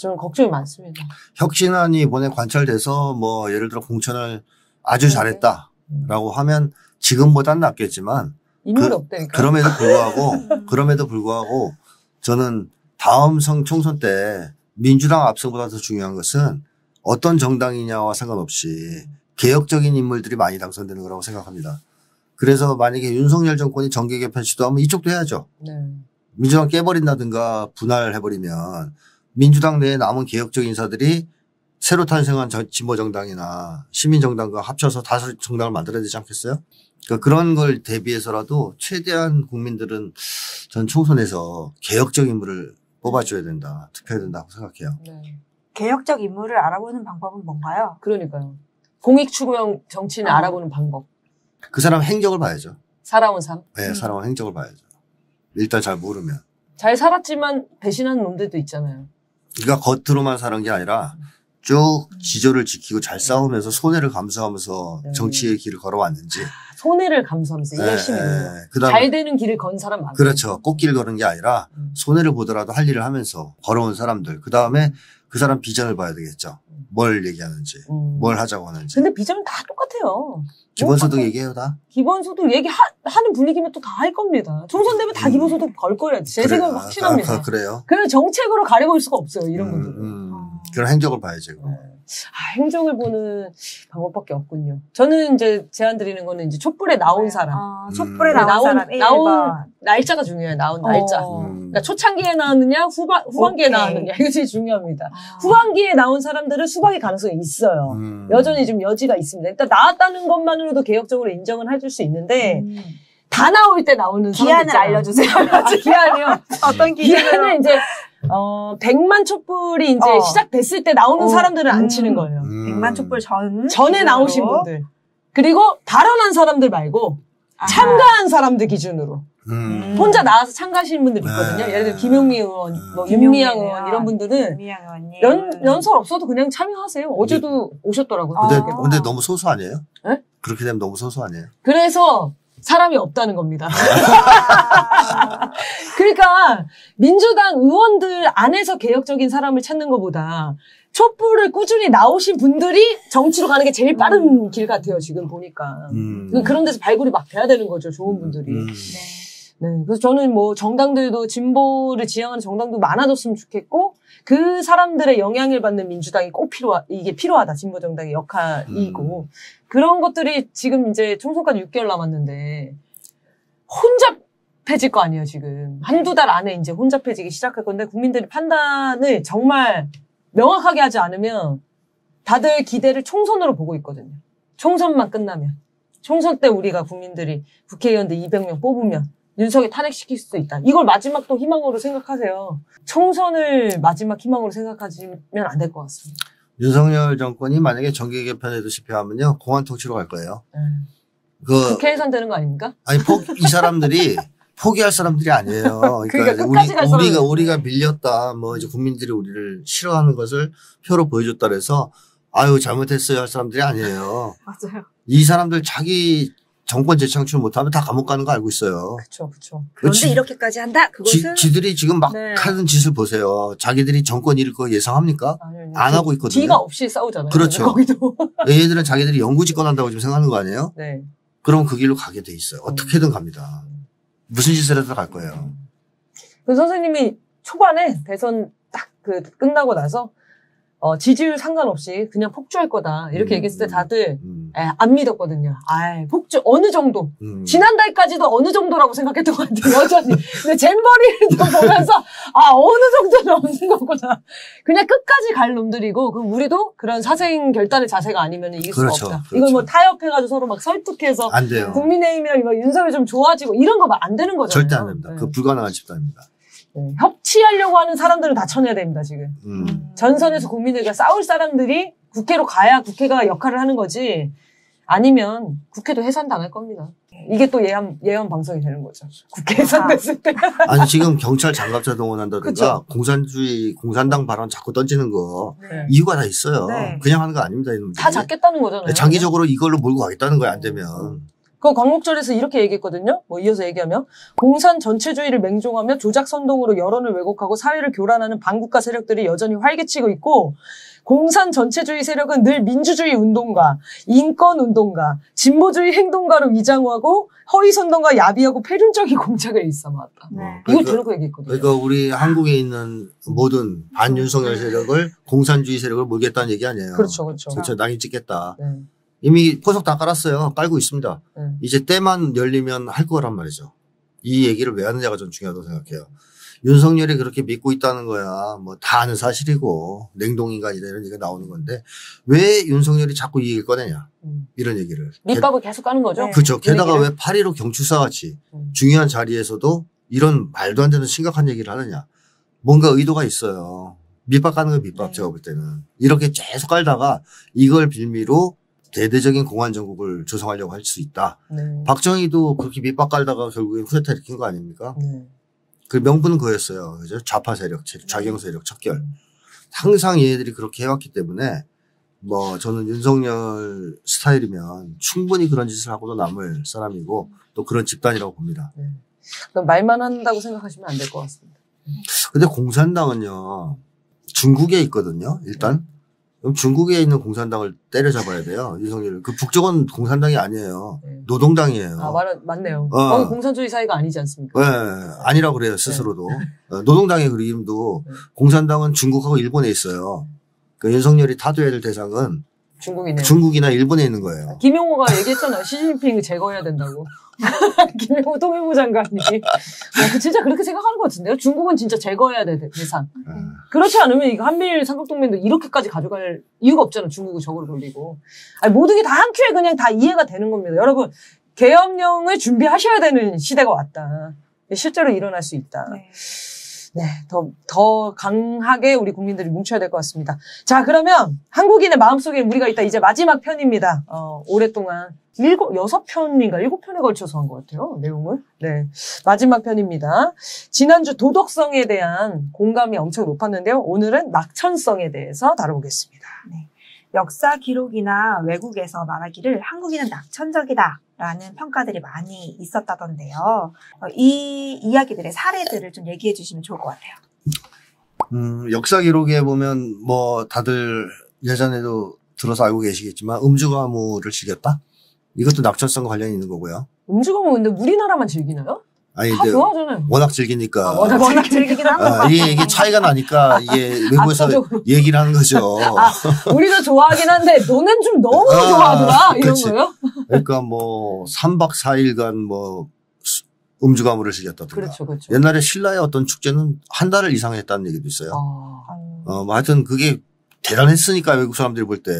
좀 걱정이 많습니다. 혁신안이 이번에 관철돼서 뭐 예를 들어 공천을 아주 잘했다라고 하면 지금보단 낫겠지만 인물이 그, 없다니까. 그럼에도 불구하고 그럼에도 불구하고 저는 다음 성 총선 때 민주당 압승보다 더 중요한 것은 어떤 정당이냐와 상관없이 개혁적인 인물들이 많이 당선되는 거라고 생각합니다. 그래서 만약에 윤석열 정권이 정계 개편 시도하면 이쪽도 해야죠. 네. 민주당 깨버린다든가 분할해버리면 민주당 내에 남은 개혁적 인사들이 새로 탄생한 진보정당이나 시민정당과 합쳐서 다수 정당을 만들어야 되지 않겠어요? 그러니까 그런 걸 대비해서라도 최대한 국민들은 전 총선에서 개혁적 인물을 뽑아줘야 된다. 투표해야 된다고 생각해요. 네. 개혁적 인물을 알아보는 방법은 뭔가요? 그러니까요. 공익추구형 정치인을 아. 알아보는 방법. 그 사람 행적을 봐야죠. 살아온 삶? 네. 음. 살아온 행적을 봐야죠. 일단 잘 모르면. 잘 살았지만 배신하는 놈들도 있잖아요. 그러니까 겉으로만 사는 게 아니라 쭉 지조를 지키고 잘 싸우면서 손해를 감수하면서 네. 정치의 길을 걸어왔는지. 아, 손해를 감수하면서 네, 열심히. 네. 잘 되는 길을 건 사람 많아요. 그렇죠. 꽃길 걸은 게 아니라 손해를 보더라도 할 일을 하면서 걸어온 사람들. 그다음에 그 사람 비전을 봐야 되겠죠. 뭘 얘기하는지 음. 뭘 하자고 하는지. 근데 비전은 다 똑같아요. 기본소득 얘기해요 다. 기본소득 얘기하는 분위기면 또 다 할 겁니다. 총선 되면 다 음. 기본소득 걸 거예요. 제 그래, 생각은 확실합니다. 아, 아, 그래요. 그래서 정책으로 가려볼 수가 없어요. 이런 음, 분들은. 음. 그런 행적을 봐야지. 그럼. 아, 행적을 보는 방법밖에 없군요. 저는 이제 제안 드리는 거는 이제 촛불에 나온 사람. 아, 촛불에 음. 나온 사람. 나온, 나온 날짜가 중요해요. 나온 날짜. 어. 음. 그러니까 초창기에 나왔느냐, 후반, 후반기에 오케이. 나왔느냐. 이게 제일 중요합니다. 아. 후반기에 나온 사람들은 수박의 가능성이 있어요. 음. 여전히 좀 여지가 있습니다. 일단 나왔다는 것만으로도 개혁적으로 인정을 해줄 수 있는데, 음. 다 나올 때 나오는 기한을 사람들 알려주세요. 아, 기한이요? 어떤 기한을? 기한은 이제, 어, 백만 촛불이 이제 어. 시작됐을 때 나오는 어. 사람들은 안 치는 거예요. 음. 백만 촛불 전? 전에 기준으로. 나오신 분들. 그리고 발언한 사람들 말고, 아. 참가한 사람들 기준으로. 음. 혼자 나와서 참가하시는 분들 있거든요. 네. 예를 들어 김용미 의원, 뭐 윤미향 의원 이런 분들은 연, 연설 없어도 그냥 참여하세요. 어제도 근데, 오셨더라고요. 근데, 아. 근데 너무 소소 아니에요? 네? 그렇게 되면 너무 소소 아니에요? 그래서 사람이 없다는 겁니다. 그러니까 민주당 의원들 안에서 개혁적인 사람을 찾는 것보다 촛불을 꾸준히 나오신 분들이 정치로 가는 게 제일 빠른 음. 길 같아요. 지금 보니까. 음. 그런 데서 발굴이 막 돼야 되는 거죠. 좋은 분들이. 음. 네. 네. 그래서 저는 뭐 정당들도 진보를 지향하는 정당도 많아졌으면 좋겠고 그 사람들의 영향을 받는 민주당이 꼭 필요하, 이게 필요하다. 진보 정당의 역할이고. 음. 그런 것들이 지금 이제 총선까지 육 개월 남았는데 혼잡해질 거 아니에요. 지금. 한두 달 안에 이제 혼잡해지기 시작할 건데 국민들이 판단을 정말 명확하게 하지 않으면 다들 기대를 총선으로 보고 있거든요. 총선만 끝나면. 총선 때 우리가 국민들이 국회의원들 이백 명 뽑으면 윤석열 탄핵시킬 수도 있다. 이걸 마지막 또 희망으로 생각하세요. 총선을 마지막 희망으로 생각하시면 안 될 것 같습니다. 윤석열 정권이 만약에 정계 개편에도 실패하면요. 공안 통치로 갈 거예요. 음. 그 국회 해산되는 거 아닙니까? 아니, 포, 이 사람들이 포기할 사람들이 아니에요. 그러니까, 그러니까 우리, 우리가 사람들이. 우리가 밀렸다. 뭐 이제 국민들이 우리를 싫어하는 것을 표로 보여줬다 그래서 아유 잘못했어요 할 사람들이 아니에요. 맞아요. 이 사람들 자기 정권 재창출 못하면 다 감옥 가는 거 알고 있어요. 그렇죠, 그렇죠. 그런데 지, 이렇게까지 한다. 그것은 지, 지들이 지금 막 네. 하는 짓을 보세요. 자기들이 정권 잃을 거 예상합니까? 아니, 아니, 안 그, 하고 있거든요. 뒤가 없이 싸우잖아요. 그렇죠. 거기도. 얘들은 자기들이 영구집권한다고 지금 생각하는 거 아니에요? 네. 그럼 그 길로 가게 돼 있어요. 어떻게든 갑니다. 무슨 짓을 해서 갈 거예요. 그 선생님이 초반에 대선 딱 그 끝나고 나서 어, 지지율 상관없이 그냥 폭주할 거다 이렇게 음, 얘기했을 때 다들 음. 에, 안 믿었거든요. 아, 폭주 어느 정도 음. 지난달까지도 어느 정도라고 생각했던 것 같아요. 여전히. 근데 잼버리를 좀 보면서 아 어느 정도는 없는 거구나. 그냥 끝까지 갈 놈들이고 그럼 우리도 그런 사생 결단의 자세가 아니면 이길 그렇죠, 수가 없다. 그렇죠. 이걸 뭐 타협해가지고 서로 막 설득해서 안 돼요. 국민의힘이랑 막 윤석열 좀 좋아지고 이런 거 막 안 되는 거잖아요. 절대 안 됩니다. 네. 그 불가능한 집단입니다. 네, 협치하려고 하는 사람들은 다 쳐내야 됩니다, 지금. 음. 전선에서 국민들과 싸울 사람들이 국회로 가야 국회가 역할을 하는 거지, 아니면 국회도 해산당할 겁니다. 이게 또 예언, 예언 방송이 되는 거죠. 국회 해산됐을 때. 아니, 지금 경찰 장갑차 동원한다든가, 그쵸? 공산주의, 공산당 발언 자꾸 던지는 거, 네. 이유가 다 있어요. 네. 그냥 하는 거 아닙니다, 이놈들. 다 잡겠다는 거잖아요. 장기적으로 이걸로 몰고 가겠다는 거야, 안 되면. 음. 그 광복절에서 이렇게 얘기했거든요. 뭐 이어서 얘기하면 공산 전체주의를 맹종하며 조작선동으로 여론을 왜곡하고 사회를 교란하는 반국가 세력들이 여전히 활개치고 있고 공산 전체주의 세력은 늘 민주주의 운동가, 인권운동가, 진보주의 행동가로 위장하고 허위선동과 야비하고 패륜적인 공작을 일삼아왔다. 네. 이걸 그러니까, 들고 얘기했거든요. 그러니까 우리 한국에 있는 모든 반윤석열 세력을 공산주의 세력을 몰겠다는 얘기 아니에요. 그렇죠. 그렇죠. 그렇죠. 낙인 찍겠다. 네. 이미 포석 다 깔았어요. 깔고 있습니다. 음. 이제 때만 열리면 할 거란 말이죠. 이 얘기를 왜 하느냐가 전 중요하다고 생각해요. 윤석열이 그렇게 믿고 있다는 거야. 뭐 다 아는 사실이고 냉동인간이다 이런 얘기가 나오는 건데 왜 윤석열이 자꾸 이 얘기를 꺼내냐. 음. 이런 얘기를. 밑밥을 계속 까는 거죠. 그렇죠. 네. 게다가 왜 팔 일오 경축사같이 음. 중요한 자리에서도 이런 말도 안 되는 심각한 얘기를 하느냐. 뭔가 의도가 있어요. 밑밥 까는 거 밑밥 네. 제가 볼 때는. 이렇게 계속 깔다가 이걸 빌미로 대대적인 공안 정국을 조성하려고 할 수 있다. 네. 박정희도 그렇게 밑밥 깔다가 결국엔 쿠데타 일으킨 거 아닙니까? 네. 그 명분은 그거였어요. 그죠? 좌파 세력, 좌경 세력, 척결. 네. 항상 얘네들이 그렇게 해왔기 때문에 뭐 저는 윤석열 스타일이면 충분히 그런 짓을 하고도 남을 사람이고 또 그런 집단이라고 봅니다. 네. 그럼 말만 한다고 생각하시면 안 될 것 같습니다. 근데 공산당은요 중국에 있거든요. 일단. 네. 그럼 중국에 있는 공산당을 때려잡아야 돼요. 윤석열. 그 북쪽은 공산당이 아니에요. 네. 노동당이에요. 아, 말, 맞네요. 어. 거기 공산주의 사회가 아니지 않습니까? 네, 아니라고 그래요, 스스로도. 네. 노동당의 그 이름도 네. 공산당은 중국하고 일본에 있어요. 그러니까 윤석열이 타도해야 될 대상은 중국이네요. 중국이나 일본에 있는 거예요. 김용호가 얘기했잖아요. 시진핑 제거해야 된다고. 김용호 통일부 장관이. 아, 진짜 그렇게 생각하는 것 같은데요. 중국은 진짜 제거해야 돼, 대상. 음. 그렇지 않으면 이거 한미일 삼국동맹도 이렇게까지 가져갈 이유가 없잖아요. 중국이 적으로 돌리고. 아니, 모든 게 다 한 큐에 그냥 다 이해가 되는 겁니다. 여러분, 계엄령을 준비하셔야 되는 시대가 왔다. 실제로 일어날 수 있다. 네. 네, 더, 더 강하게 우리 국민들이 뭉쳐야 될 것 같습니다. 자, 그러면 한국인의 마음속에 우리가 있다. 이제 마지막 편입니다. 어, 오랫동안 일곱, 여섯 편인가 일곱 편에 걸쳐서 한 것 같아요. 내용을. 네. 마지막 편입니다. 지난주 도덕성에 대한 공감이 엄청 높았는데요. 오늘은 낙천성에 대해서 다뤄보겠습니다. 네. 역사 기록이나 외국에서 말하기를 한국인은 낙천적이다. 라는 평가들이 많이 있었다던데요. 이 이야기들의 사례들을 좀 얘기해 주시면 좋을 것 같아요. 음, 역사 기록에 보면 뭐 다들 예전에도 들어서 알고 계시겠지만 음주가무를 즐겼다? 이것도 낙천성과 관련이 있는 거고요. 음주가무 근데 우리나라만 즐기나요? 아니, 다 좋아하잖아요. 워낙 즐기니까. 아, 워낙, 워낙 즐기긴 한다. 아, 이게, 이게 차이가 나니까 이게 외부에서 압도적으로. 얘기를 하는 거죠. 아, 우리도 좋아하긴 한데 너는 좀 너무 아, 좋아하더라 이런 그치. 거예요? 그러니까 뭐 삼 박 사 일간 뭐 음주가무를 즐겼다든가. 그렇죠, 그렇죠. 옛날에 신라의 어떤 축제는 한 달을 이상 했다는 얘기도 있어요. 아, 어, 뭐 하여튼 그게 대단했으니까 외국 사람들이 볼 때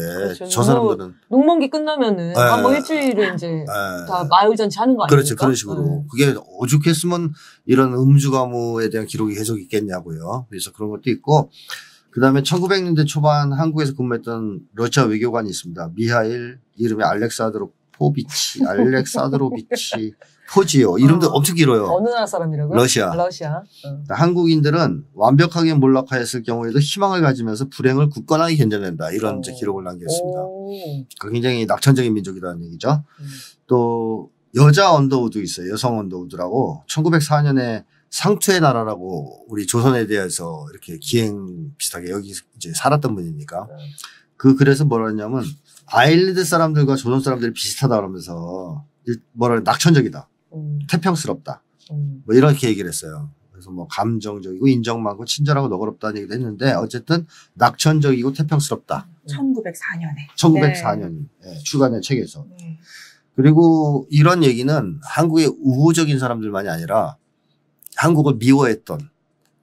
저 사람들은 농번기 끝나면은 한 번 일주일을 이제 에. 다 마을잔치 하는 거 아닙니까? 그렇죠. 그런 식으로. 에. 그게 오죽했으면 이런 음주가무에 대한 기록이 계속 있겠냐고요. 그래서 그런 것도 있고 그다음에 천구백 년대 초반 한국에서 근무했던 러시아 외교관이 있습니다. 미하일 이름이 알렉사드로포비치, 알렉사드로비치, 포지오 이름도 어. 엄청 길어요. 어느 나라 사람이라고요? 러시아. 러시아. 어. 그러니까 한국인들은 완벽하게 몰락하였을 경우에도 희망을 가지면서 불행을 굳건하게 견뎌낸다. 이런 이제 기록을 남겼습니다. 그러니까 굉장히 낙천적인 민족이라는 얘기죠. 음. 또 여자 언더우드 있어요. 여성 언더우드라고 천구백사 년에 상투의 나라라고 우리 조선에 대해서 이렇게 기행 비슷하게 여기 이제 살았던 분이니까 음. 그 그래서 뭐라 했냐면 아일랜드 사람들과 조선 사람들이 비슷하다 그러면서 뭐라 낙천적이다. 음. 태평스럽다. 음. 뭐 이렇게 얘기를 했어요. 그래서 뭐 감정적이고 인정받고 친절하고 너그럽다는 얘기도 했는데 어쨌든 낙천적이고 태평스럽다. 천구백사 년에. 천구백사 년 네. 예, 출간된 책에서. 네. 그리고 이런 얘기는 한국의 우호적인 사람들만이 아니라 한국을 미워했던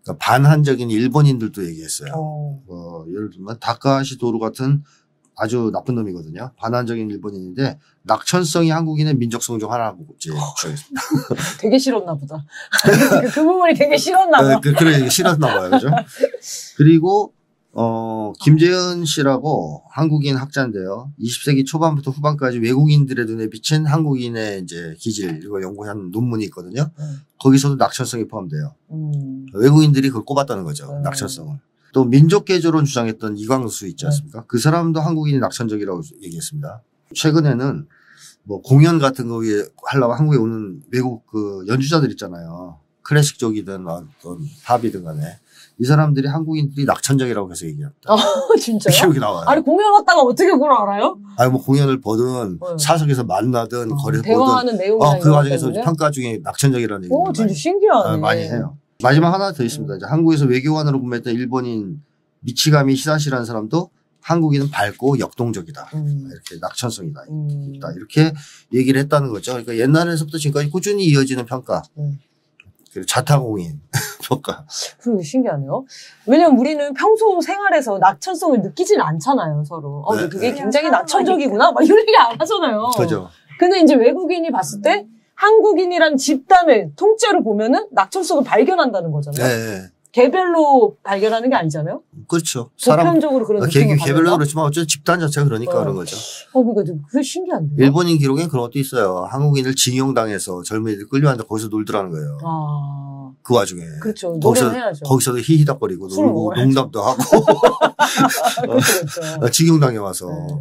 그러니까 반한적인 일본인들도 얘기했어요. 어, 예를 들면 다카하시 도루 같은 아주 나쁜 놈이거든요. 반한적인 일본인인데 낙천성이 한국인의 민족성 중 하나라고 주장했습니다. 되게 싫었나 보다. 그 부분이 되게 싫었나 봐. 네, 그래 싫었나 봐요. 그죠? 그리고 어 김재은 씨라고 한국인 학자인데요. 이십 세기 초반부터 후반까지 외국인들의 눈에 비친 한국인의 이제 기질 이걸 연구한 논문이 있거든요. 음. 거기서도 낙천성이 포함돼요. 음. 외국인들이 그걸 꼽았다는 거죠. 음. 낙천성을. 또 민족개조론 주장했던 이광수 있지 않습니까? 네. 그 사람도 한국인이 낙천적이라고 얘기했습니다. 최근에는 뭐 공연 같은 거 위에 하려고 한국에 오는 외국 그 연주자들 있잖아요. 클래식적이든 어떤 팝이든 간에 이 사람들이 한국인들이 낙천적이라고 계속 얘기합니다. 아 진짜요? 기록이 나와요. 아니 공연 왔다가 어떻게 그걸 알아요? 아니 뭐 공연을 보든 네. 사석에서 만나든 어, 거리에서 대화하는 보든 내용이나 어, 그 과정에서 때문에? 평가 중에 낙천적이라는 얘기를 오, 진짜 신기하네. 많이 해요. 마지막 하나 더 있습니다. 이제 한국에서 외교관으로 근무했던 일본인 미치가미 히사시라는 사람도 한국인은 밝고 역동적이다. 음. 이렇게 낙천성이다. 음. 이렇게 얘기를 했다는 거죠. 그러니까 옛날에서부터 지금까지 꾸준히 이어지는 평가. 음. 그리고 자타공인 평가. 그게 신기하네요. 왜냐면 우리는 평소 생활에서 낙천성을 느끼진 않잖아요. 서로. 어, 네, 그게 네. 굉장히 낙천적이구나. 막 이런 얘기 안 하잖아요. 그죠. 근데 이제 외국인이 봤을 때 한국인이란 집단을 통째로 보면은 낙천성을 발견한다는 거잖아요. 네. 개별로 발견하는 게 아니잖아요. 그렇죠. 보편적으로 그런 느낌을 받는다. 개별로 그렇지만 어쨌든 집단 자체가 그러니까 어. 그런 거죠. 어, 그러니까 그게 신기한데. 일본인 기록엔 그런 것도 있어요. 한국인을 징용당해서 젊은이들 끌려왔는데 거기서 놀더라는 거예요. 아. 그 와중에. 그렇죠. 거기서, 해야죠. 거기서도 히히닥거리고 놀고 농담도 하고. 그렇죠, 그렇죠. 징용당해 와서. 네.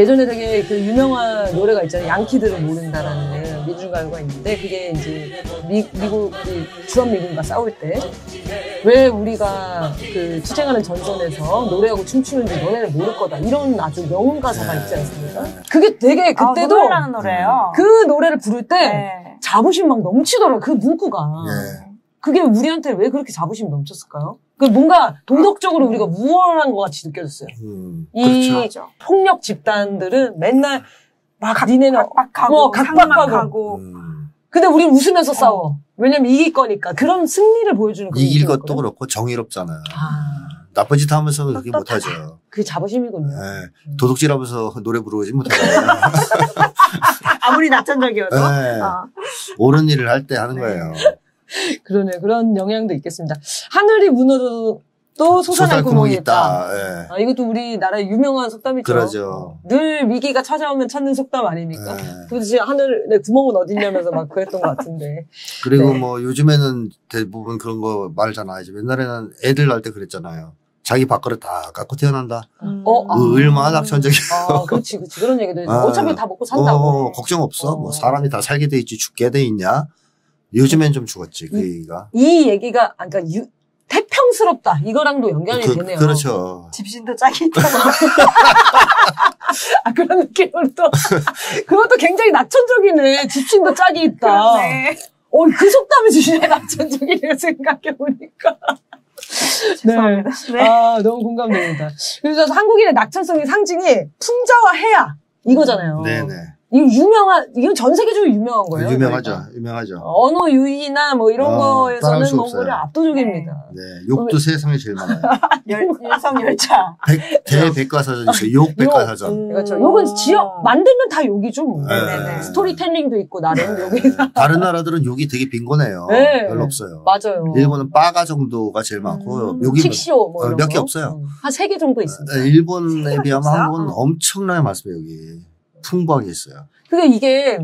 예전에 되게 그 유명한 노래가 있잖아요. 양키들은 모른다라는. 민중가요가 있는데 그게 이제 미, 미국 주한미군과 싸울 때 왜 우리가 그 투쟁하는 전선에서 노래하고 춤추는지 너네는 모를 거다 이런 아주 명운 가사가 있지 않습니까? 그게 되게 그때도 아, 노래라는 노래예요. 그 노래를 부를 때 네. 자부심 막 넘치더라고요. 그 문구가 네. 그게 우리한테 왜 그렇게 자부심 넘쳤을까요? 그 뭔가 도덕적으로 우리가 무얼한 것 같이 느껴졌어요. 음, 이 그렇죠. 폭력 집단들은 맨날 막 각, 니네는 각박하고, 어, 각박하고. 음. 근데 우린 웃으면서 싸워. 어. 왜냐면 이길 거니까. 그런 승리를 보여주는 그런 이길 것도 있거든. 그렇고 정의롭잖아요. 아. 나쁜 짓 하면서는 그렇게 못하죠. 그게 자부심이군요. 네. 도둑질하면서 노래 부르지 못하잖아요. 아무리 낙천적이어도. 네. 아. 옳은 일을 할 때 하는 네. 거예요. 그러네. 그런 영향도 있겠습니다. 하늘이 무너져도 또 솟아날 구멍이 있다. 있다. 예. 아, 이것도 우리나라의 유명한 속담이죠. 그러죠. 늘 위기가 찾아오면 찾는 속담 아닙니까? 예. 도대체 하늘의 구멍은 어딨냐면서 막 그랬던 것 같은데. 그리고 네. 뭐 요즘에는 대부분 그런 거 말을 잘 안 하지. 옛날에는 애들 낳을 때 그랬잖아요. 자기 밥그릇 다 깎고 태어난다. 음. 어, 아. 얼마나 낙천적이에요. 아, 그렇지, 그렇지. 그런 얘기도 해요. 아. 어차피 다 먹고 산다고. 어, 걱정 없어. 어. 뭐 사람이 다 살게 돼 있지, 죽게 돼 있냐. 요즘엔 좀 죽었지, 그 이, 얘기가. 이 얘기가, 아, 그러니까 유, 태평스럽다. 이거랑도 연결이 그, 되네요. 그렇죠. 집신도 짝이 있다. 아, 그런 느낌으로 또. 그것도 굉장히 낙천적이네. 집신도 짝이 있다. 그러네. 어, 그 속담이 진짜 낙천적이네요. 생각해보니까. 죄송합니다. 네. 네. 아, 너무 공감됩니다. 그래서 한국인의 낙천성의 상징이 풍자화해야 이거잖아요. 네네. 이거 유명한, 이건 전 세계적으로 유명한 거예요. 유명하죠. 그러니까. 유명하죠. 언어 유희나 뭐 이런 어, 거에서는 몽골이 압도적입니다. 네. 네. 욕도 세상에 제일 많아요. 열, 열성 열차. 백, 대백과사전이죠. 욕 백과사전. 음. 그렇죠. 욕은 지역, 만들면 다 욕이죠. 뭐. 네. 네. 네. 스토리텔링도 있고, 나름 네. 욕이. 다른 나라들은 욕이 되게 빈곤해요. 네. 별로 없어요. 맞아요. 일본은 빠가 정도가 제일 많고, 음. 욕이. 픽시오 뭐 몇 개 없어요. 음. 한 세 개 정도 있습니다. 네. 일본에 비하면 한국은 엄청나게 많습니다, 여기. 풍부하게 있어요. 근데 이게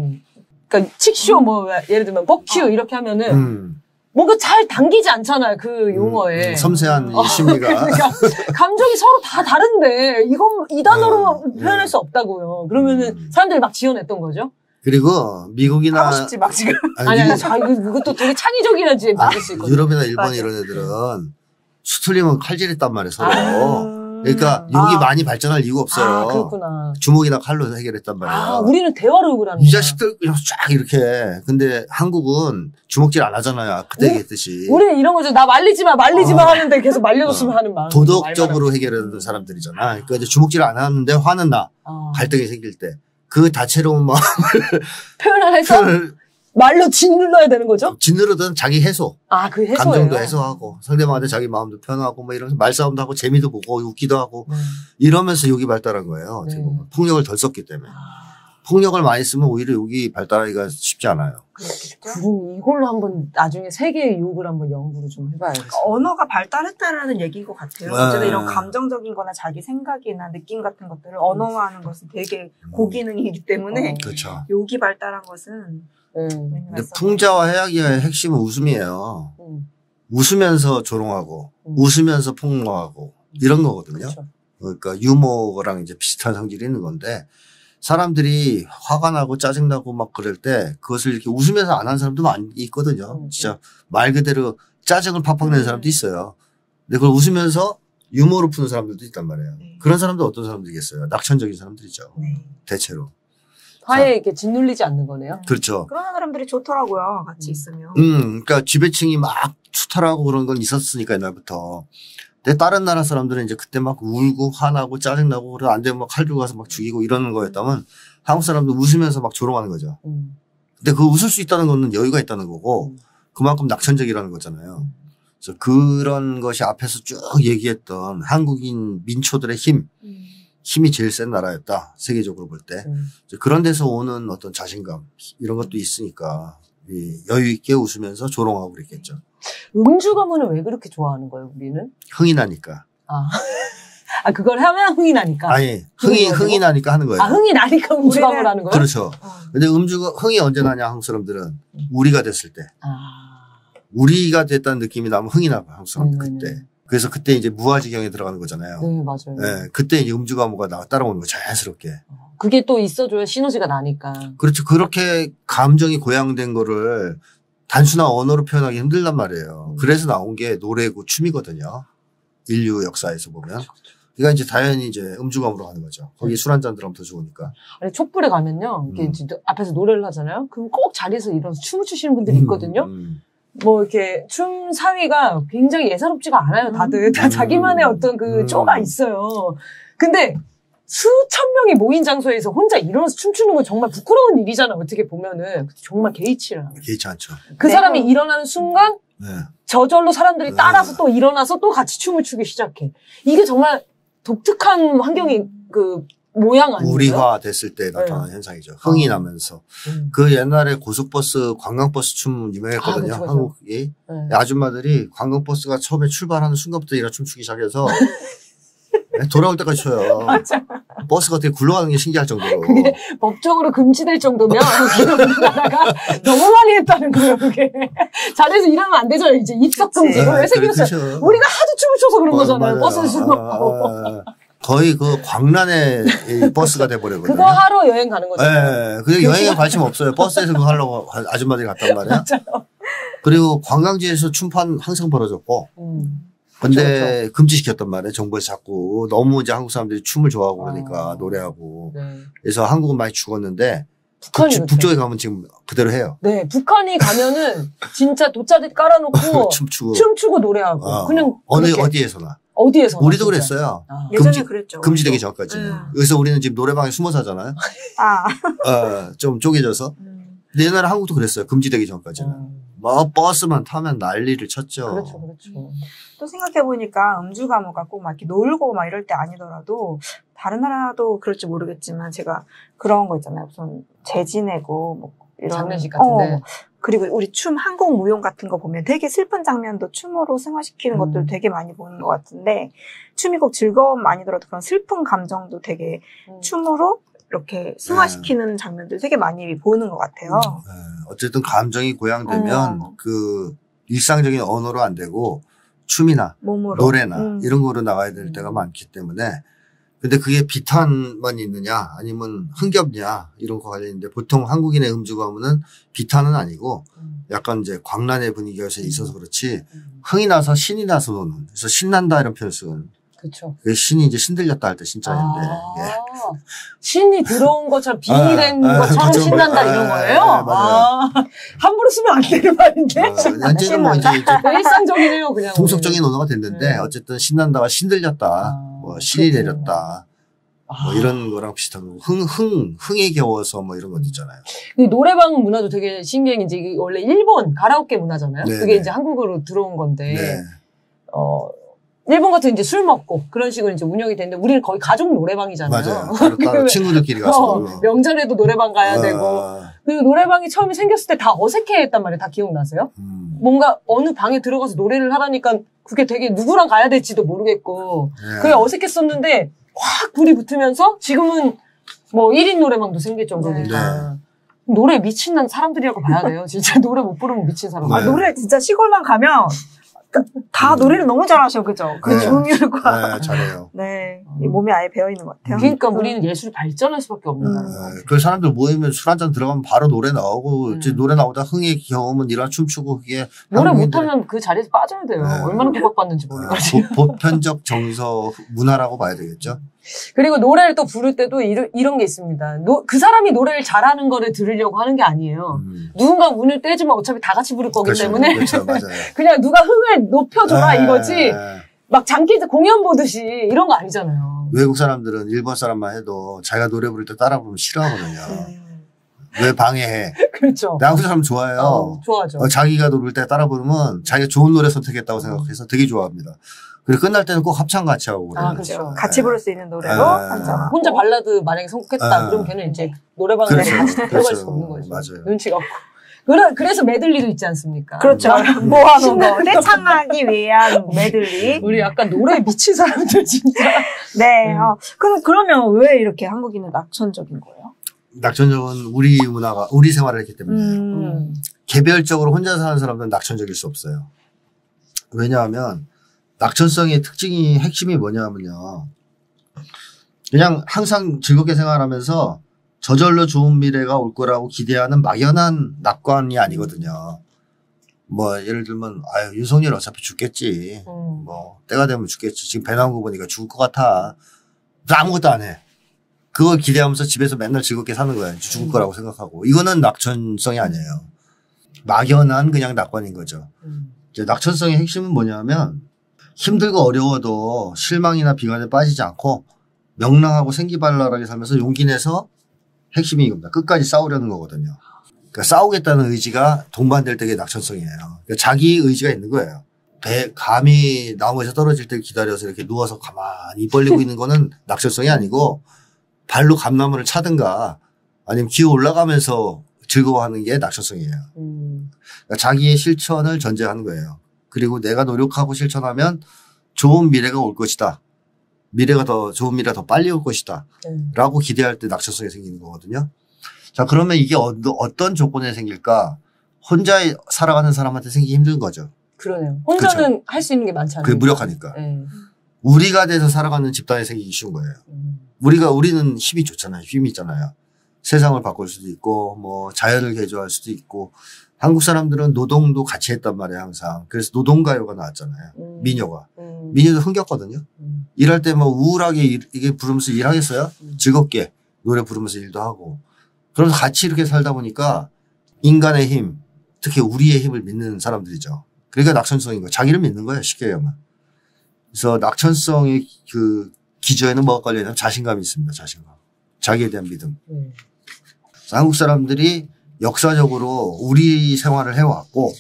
그러니까 칙쇼 뭐 예를 들면 버큐 어. 이렇게 하면은 음. 뭔가 잘 당기지 않잖아요. 그 용어에. 음, 섬세한 이 심리가. 그러니까 감정이 서로 다 다른데 이건 이 단어로 음, 표현할 네. 수 없다고요. 그러면은 음. 사람들이 막 지어냈던 거죠. 그리고 미국이나 하고 싶지 막 지금. 아니, 아니, 아니, 아니 이것도 되게 창의적이라지 만들 수 있거든요. 유럽이나 일본 맞아. 이런 애들은 수틀림은 칼질했단 말이에요. 서로. 아. 그러니까 욕이 아. 많이 발전할 이유가 없어요. 아, 그렇구나. 주먹이나 칼로 해결했단 말이에요. 아, 우리는 대화로 욕을 하는 거야. 이 자식들 그냥 쫙 이렇게. 근데 한국은 주먹질 안 하잖아요. 그때 우리, 얘기했듯이. 우리는 이런 거죠. 나 말리지 마, 말리지 어. 마 하는데 계속 말려줬으면 어. 하는 마음. 도덕적으로 해결하는 사람들이잖아. 그러니까 이제 주먹질 안 하는데 화는 나. 어. 갈등이 생길 때. 그 다채로운 마음을 표현을 해서 표현을 말로 짓눌러야 되는 거죠? 짓누르든 자기 해소. 아, 그 해소예요? 감정도 해소하고 상대방한테 자기 마음도 표현하고 뭐 이러면서 말싸움도 하고 재미도 보고 웃기도 하고 음. 이러면서 욕이 발달한 거예요. 네. 폭력을 덜 썼기 때문에. 폭력을 많이 쓰면 오히려 욕이 발달하기가 쉽지 않아요. 그럼 이걸로 한번 나중에 세계의 욕을 한번 연구를 좀 해봐야겠어요. 그러니까 언어가 발달했다라는 얘기인 것 같아요. 네. 어쨌든 이런 감정적인 거나 자기 생각이나 느낌 같은 것들을 언어화하는 것은 되게 고기능이기 때문에 음. 그렇죠. 욕이 발달한 것은 음. 근데 풍자와 해악의 핵심은 웃음이에요. 음. 웃으면서 조롱하고 음. 웃으면서 폭로하고 음. 이런 거거든요. 그렇죠. 그러니까 유머랑 이제 비슷한 성질이 있는 건데 사람들이 화가 나고 짜증나고 막 그럴 때 그것을 이렇게 웃으면서 안 하는 사람도 많이 있거든요. 음. 진짜 말 그대로 짜증을 팍팍 내는 사람도 있어요. 근데 그걸 웃으면서 유머로 푸는 사람들도 있단 말이에요. 네. 그런 사람도 어떤 사람들이겠어요. 낙천적인 사람들이죠. 네. 대체로. 화에 이렇게 짓눌리지 않는 거네요. 그렇죠. 그런 사람들이 좋더라고요. 같이 음. 있으면. 음, 그러니까 지배층이 막 추탈하고 그런 건 있었으니까 옛날부터. 근데 다른 나라 사람들은 이제 그때 막 울고 화나고 짜증나고 그래서 안 되면 막 칼 들고 가서 막 죽이고 이러는 거였다면 한국 사람도 웃으면서 막 조롱하는 거죠. 음. 근데 그 웃을 수 있다는 거는 여유가 있다는 거고 음. 그만큼 낙천적이라는 거잖아요. 그래서 그런 것이 앞에서 쭉 얘기했던 한국인 민초들의 힘. 음. 힘이 제일 센 나라였다. 세계적으로 볼 때. 음. 그런 데서 오는 어떤 자신감 이런 것도 있으니까 여유 있게 웃으면서 조롱하고 그랬겠죠. 음주 가문은 왜 그렇게 좋아하는 거예요? 우리는? 흥이 나니까. 아, 아 그걸 하면 흥이 나니까? 아니. 흥이, 흥이, 흥이 나니까 하는 거예요. 아, 흥이 나니까 음주 가문을 하는 거예요? 그렇죠. 근데 음주가 흥이 언제 나냐 한국 사람들은. 우리가 됐을 때. 아. 우리가 됐다는 느낌이 나면 흥이 나고 한국 사람들 음. 그때. 그래서 그때 이제 무아지경에 들어가는 거잖아요. 네, 맞아요. 네, 그때 이제 음주 가무가 나 따라오는 거 자연스럽게. 그게 또 있어줘야 시너지가 나니까. 그렇죠. 그렇게 감정이 고양된 거를 단순한 언어로 표현하기 힘들단 말이에요. 음. 그래서 나온 게 노래고 춤이거든요. 인류 역사에서 보면. 그렇죠, 그렇죠. 그러니까 이제 당연히 이제 음주 가무로 가는 거죠. 거기 음. 술 한잔 들어가면 더 좋으니까. 아니 촛불에 가면요. 이렇게 음. 앞에서 노래를 하잖아요. 그럼 꼭 자리에서 일어나서 춤을 추시는 분들이 있거든요. 음, 음. 뭐 이렇게 춤 사위가 굉장히 예사롭지가 않아요. 다들 다 자기만의 어떤 그 쪼가 있어요. 근데 수천 명이 모인 장소에서 혼자 일어나서 춤추는 건 정말 부끄러운 일이잖아. 어떻게 보면은 정말 개의치라. 개의치 않죠. 그 네. 사람이 일어나는 순간 네. 저절로 사람들이 따라서 또 일어나서 또 같이 춤을 추기 시작해. 이게 정말 독특한 환경이 그. 모양 아니에요? 우리화 됐을 때 나타나는 네. 현상이죠. 흥이 어. 나면서. 음. 그 옛날에 고속버스, 관광버스 춤 유명했거든요. 아, 그렇죠, 한국이. 네. 아줌마들이 관광버스가 처음에 출발하는 순간부터 이런 춤추기 시작해서 돌아올 때까지 춰요. 맞아. 버스가 되게 굴러가는 게 신기할 정도로. 그게 법적으로 금지될 정도면 우리나라가 너무 많이 했다는 거예요. 그게 자리에서 일하면 안 되죠. 이제 입석 금지. 네, 왜 생겼어요? 우리가 하도 춤을 춰서 그런 어, 거잖아요. 버스에서 막. 거의 그 광란의 버스가 돼버리거든요. 그거 하러 여행 가는 거죠. 네, 그 여행에 관심 없어요. 버스에서 그거 하려고 아줌마들이 갔단 말이야. 맞아요. 그리고 관광지에서 춤판 항상 벌어졌고, 음. 근데 그렇죠, 그렇죠. 금지시켰단 말이에요. 정부에서 자꾸 너무 이제 한국 사람들이 춤을 좋아하고 그러니까 아. 노래하고, 네. 그래서 한국은 많이 죽었는데. 북한이 북, 북쪽에 가면 지금 그대로 해요. 네, 북한이 가면은 진짜 돗자리 깔아놓고 춤추고, 춤추고 노래하고 어. 그냥 어느 이렇게. 어디에서나. 어디에서? 우리도 진짜. 그랬어요. 아. 금지, 예전에 그랬죠. 금지되기 전까지. 음. 그래서 우리는 지금 노래방에 숨어 사잖아요. 아. 어, 좀 쪼개져서. 음. 옛날에 한국도 그랬어요. 금지되기 전까지는. 음. 막 버스만 타면 난리를 쳤죠. 그렇죠, 그렇죠. 음. 또 생각해보니까 음주 가무가 꼭 막 이렇게 놀고 막 이럴 때 아니더라도 다른 나라도 그럴지 모르겠지만 제가 그런 거 있잖아요. 무슨 재지내고 뭐 이런. 장례식 같은데. 어. 그리고 우리 춤 한국 무용 같은 거 보면 되게 슬픈 장면도 춤으로 승화시키는 음. 것들 되게 많이 보는 것 같은데 춤이 꼭 즐거움 아니더라도 그런 슬픈 감정도 되게 음. 춤으로 이렇게 승화시키는 네. 장면들 되게 많이 보는 것 같아요. 네. 어쨌든 감정이 고양되면 음. 그 일상적인 언어로 안 되고 춤이나 몸으로. 노래나 음. 이런 거로 나가야 될 때가 음. 많기 때문에 근데 그게 비탄만 있느냐 아니면 흥겹냐 이런 거 관련인데 보통 한국인의 음주 가문은 비탄은 아니고 약간 이제 광란의 분위기가 있어서 그렇지 흥이 나서 신이 나서 노는 그래서 신난다 이런 표현 쓰는 그렇죠. 신이 이제 신들렸다 할 때 신자인데. 아 예. 신이 들어온 것처럼 빙의된 아, 것처럼 아, 신난다 아, 이런 거예요? 아, 아, 아, 함부로 쓰면 안 되는 말인데. 아, 이제는 뭐 이제, 이제 일상적이네요, 그냥. 통속적인 언어가 됐는데 네. 어쨌든 신난다와 신들렸다, 아, 뭐 신이 그렇구나. 내렸다. 뭐 이런 거랑 비슷한 거. 흥, 흥, 흥에 겨워서 뭐 이런 것도 있잖아요. 노래방 문화도 되게 신기한 게 이제 원래 일본 가라오케 문화잖아요. 네네. 그게 이제 한국으로 들어온 건데. 네. 어, 일본 같은 이제 술 먹고 그런 식으로 이제 운영이 되는데 우리는 거의 가족 노래방이잖아요. 맞아요. 따로 친구들끼리 가서. 어, 명절에도 노래방 가야 어. 되고. 그리고 노래방이 처음에 생겼을 때 다 어색해했단 말이에요. 다 기억나세요? 음. 뭔가 어느 방에 들어가서 노래를 하라니까 그게 되게 누구랑 가야 될지도 모르겠고. 네. 그게 어색했었는데 확 불이 붙으면서 지금은 뭐 일 인 노래방도 생길 정도니까. 네. 노래 미친 난 사람들이라고 봐야 돼요. 진짜 노래 못 부르면 미친 사람. 네. 아, 노래 진짜 시골만 가면 다 음. 노래를 너무 잘하셔, 그죠? 그 네. 종율과. 네, 잘해요. 네. 음. 몸이 아예 배어있는 것 같아요. 그러니까 음. 우리는 예술이 발전할 수밖에 없는 거예요. 음. 그 사람들 모이면 술 한잔 들어가면 바로 노래 나오고, 음. 노래 나오다 흥의 경험은 이런 춤추고, 그게. 노래 못하면 그 자리에서 빠져야 돼요. 네. 얼마나 고박받는지 모르겠어요. 네. 보편적 정서, 문화라고 봐야 되겠죠? 그리고 노래를 또 부를 때도 이런, 이런 게 있습니다. 노, 그 사람이 노래를 잘하는 거를 들으려고 하는 게 아니에요. 음. 누군가 운을 떼주면 어차피 다 같이 부를 거기 그렇죠, 때문에 그렇죠, 맞아요. 그냥 누가 흥을 높여줘라 네. 이거지 막 장기 공연 보듯이 이런 거 아니잖아요. 외국 사람들은 일본 사람만 해도 자기가 노래 부를 때 따라 부르면 싫어하거든요. 왜 방해해? 그렇죠. 한국 사람 좋아해요. 어, 좋아하죠. 어, 자기가 노를 때 따라 부르면 자기가 좋은 노래 선택했다고 생각해서 되게 좋아합니다. 그리고 끝날 때는 꼭 합창 같이 하고 그래요. 아, 그렇죠. 같이 부를 수 있는 노래로 합창. 혼자 발라드 만약에 선곡했다 그럼 걔는 이제 노래방에 그렇죠. 같이 들어갈 그렇죠. 수 없는 거죠. 맞아요. 눈치가 없고. 그래, 그래서 메들리도 있지 않습니까? 그렇죠. 모아놓은 거. 떼창하기 위한 메들리. 우리 약간 노래에 미친 사람들 진짜. 네. 음. 어, 그럼, 그러면 왜 이렇게 한국인은 낙천적인 거예요? 낙천적은 우리 문화가, 우리 생활을 했기 때문에. 음. 개별적으로 혼자 사는 사람들은 낙천적일 수 없어요. 왜냐하면, 낙천성의 특징이 핵심이 뭐냐면요. 그냥 항상 즐겁게 생활하면서 저절로 좋은 미래가 올 거라고 기대하는 막연한 낙관이 아니거든요. 뭐 예를 들면 아유 윤석열 어차피 죽겠지. 음. 뭐 때가 되면 죽겠지. 지금 배 나온 거 보니까 죽을 것 같아. 아무것도 안 해. 그걸 기대하면서 집에서 맨날 즐겁게 사는 거야. 죽을 거라고 생각하고. 이거는 낙천성이 아니에요. 막연한 그냥 낙관인 거죠. 이제 낙천성의 핵심은 뭐냐면 힘들고 어려워도 실망이나 비관에 빠지지 않고 명랑하고 생기발랄하게 살면서 용기 내서 핵심이 이겁니다. 끝까지 싸우려는 거거든요. 그러니까 싸우겠다는 의지가 동반될 때의 낙천성이에요. 그러니까 자기 의지가 있는 거예요. 배, 감이 나무에서 떨어질 때 기다려서 이렇게 누워서 가만히 입 벌리고 있는 거는 낙천성이 아니고 발로 감나무를 차든가 아니면 기어 올라가면서 즐거워하는 게 낙천성이에요. 그러니까 자기의 실천을 전제하는 거예요. 그리고 내가 노력하고 실천하면 좋은 미래가 올 것이다. 미래가 더 좋은 미래가 더 빨리 올 것이다. 음. 라고 기대할 때 낙천성이 생기는 거거든요. 자 그러면 이게 어, 어떤 조건에 생길까? 혼자 살아가는 사람한테 생기기 힘든 거죠. 그러네요. 혼자는 할 수 있는 게 많지 않아요. 그게 무력하니까. 네. 우리가 돼서 살아가는 집단에 생기기 쉬운 거예요. 음. 우리가 우리는 힘이 좋잖아요. 힘이 있잖아요. 세상을 바꿀 수도 있고 뭐 자연을 개조할 수도 있고 한국 사람들은 노동도 같이 했단 말이에요, 항상. 그래서 노동가요가 나왔잖아요. 음. 민요가. 음. 민요도 흥겹거든요. 음. 일할 때 뭐 우울하게 일, 이게 부르면서 일하겠어요? 음. 즐겁게 노래 부르면서 일도 하고. 그러면서 같이 이렇게 살다 보니까 인간의 힘, 특히 우리의 힘을 믿는 사람들이죠. 그러니까 낙천성인 거예요. 자기를 믿는 거예요, 쉽게 얘기하면. 그래서 낙천성의 그 기저에는 뭐가 걸려있냐면 자신감이 있습니다, 자신감. 자기에 대한 믿음. 음. 한국 사람들이 역사적으로 우리 생활을 해왔고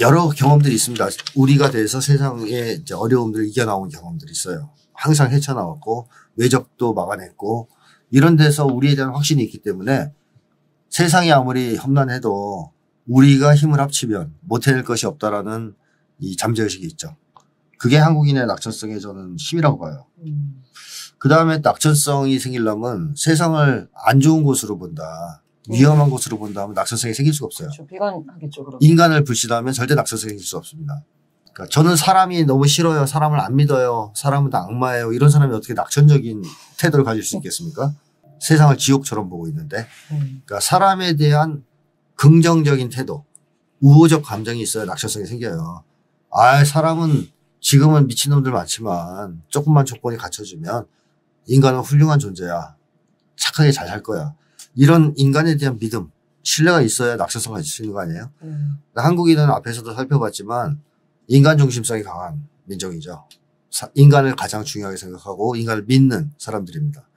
여러 경험들이 있습니다. 우리가 돼서 세상의 어려움들을 이겨나온 경험들이 있어요. 항상 헤쳐나왔고 외적도 막아냈고 이런 데서 우리에 대한 확신이 있기 때문에 세상이 아무리 험난해도 우리가 힘을 합치면 못해낼 것이 없다라는 이 잠재의식이 있죠. 그게 한국인의 낙천성의 저는 힘이라고 봐요. 음. 그다음에 낙천성이 생기려면 세상을 안 좋은 곳으로 본다. 위험한 음. 곳으로 본다면 낙천성이 생길 수가 없어요. 그렇죠. 비관하겠죠, 그러면. 인간을 불신하면 절대 낙천성이 생길 수 없습니다. 그러니까 저는 사람이 너무 싫어요. 사람을 안 믿어요. 사람은 다 악마예요. 이런 사람이 어떻게 낙천적인 태도를 가질 수 있겠습니까? 세상을 지옥처럼 보고 있는데. 그러니까 사람에 대한 긍정적인 태도, 우호적 감정이 있어야 낙천성이 생겨요. 아, 사람은 지금은 미친놈들 많지만 조금만 조건이 갖춰지면 인간은 훌륭한 존재야. 착하게 잘 살 거야. 이런 인간에 대한 믿음, 신뢰가 있어야 낙세성 가질 수 있는 거 아니에요? 음. 한국인은 앞에서도 살펴봤지만 인간 중심성이 강한 민족이죠. 인간을 가장 중요하게 생각하고 인간을 믿는 사람들입니다.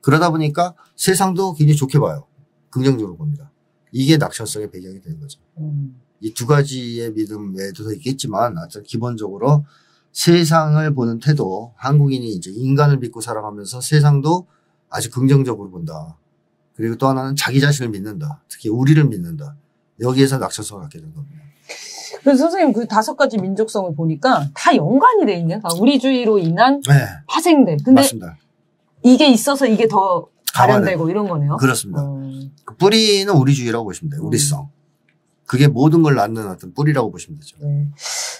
그러다 보니까 세상도 굉장히 좋게 봐요. 긍정적으로 봅니다. 이게 낙천성의 배경이 되는 거죠. 음. 이 두 가지의 믿음 외에도 더 있겠지만 하여튼 기본적으로 세상을 보는 태도, 한국인이 이제 인간을 믿고 살아가면서 세상도 아주 긍정적으로 본다. 그리고 또 하나는 자기 자신을 믿는다. 특히 우리를 믿는다. 여기에서 낙천성을 갖게 된 겁니다. 그래서 선생님 그 다섯 가지 민족성을 보니까 다 연관이 돼 있네요. 우리주의로 인한 네. 파생된. 근데 맞습니다. 이게 있어서 이게 더 발현되고 이런 거네요. 그렇습니다. 음. 그 뿌리는 우리주의라고 보시면 돼요. 우리성. 그게 모든 걸 낳는 어떤 뿌리라고 보시면 되죠. 네.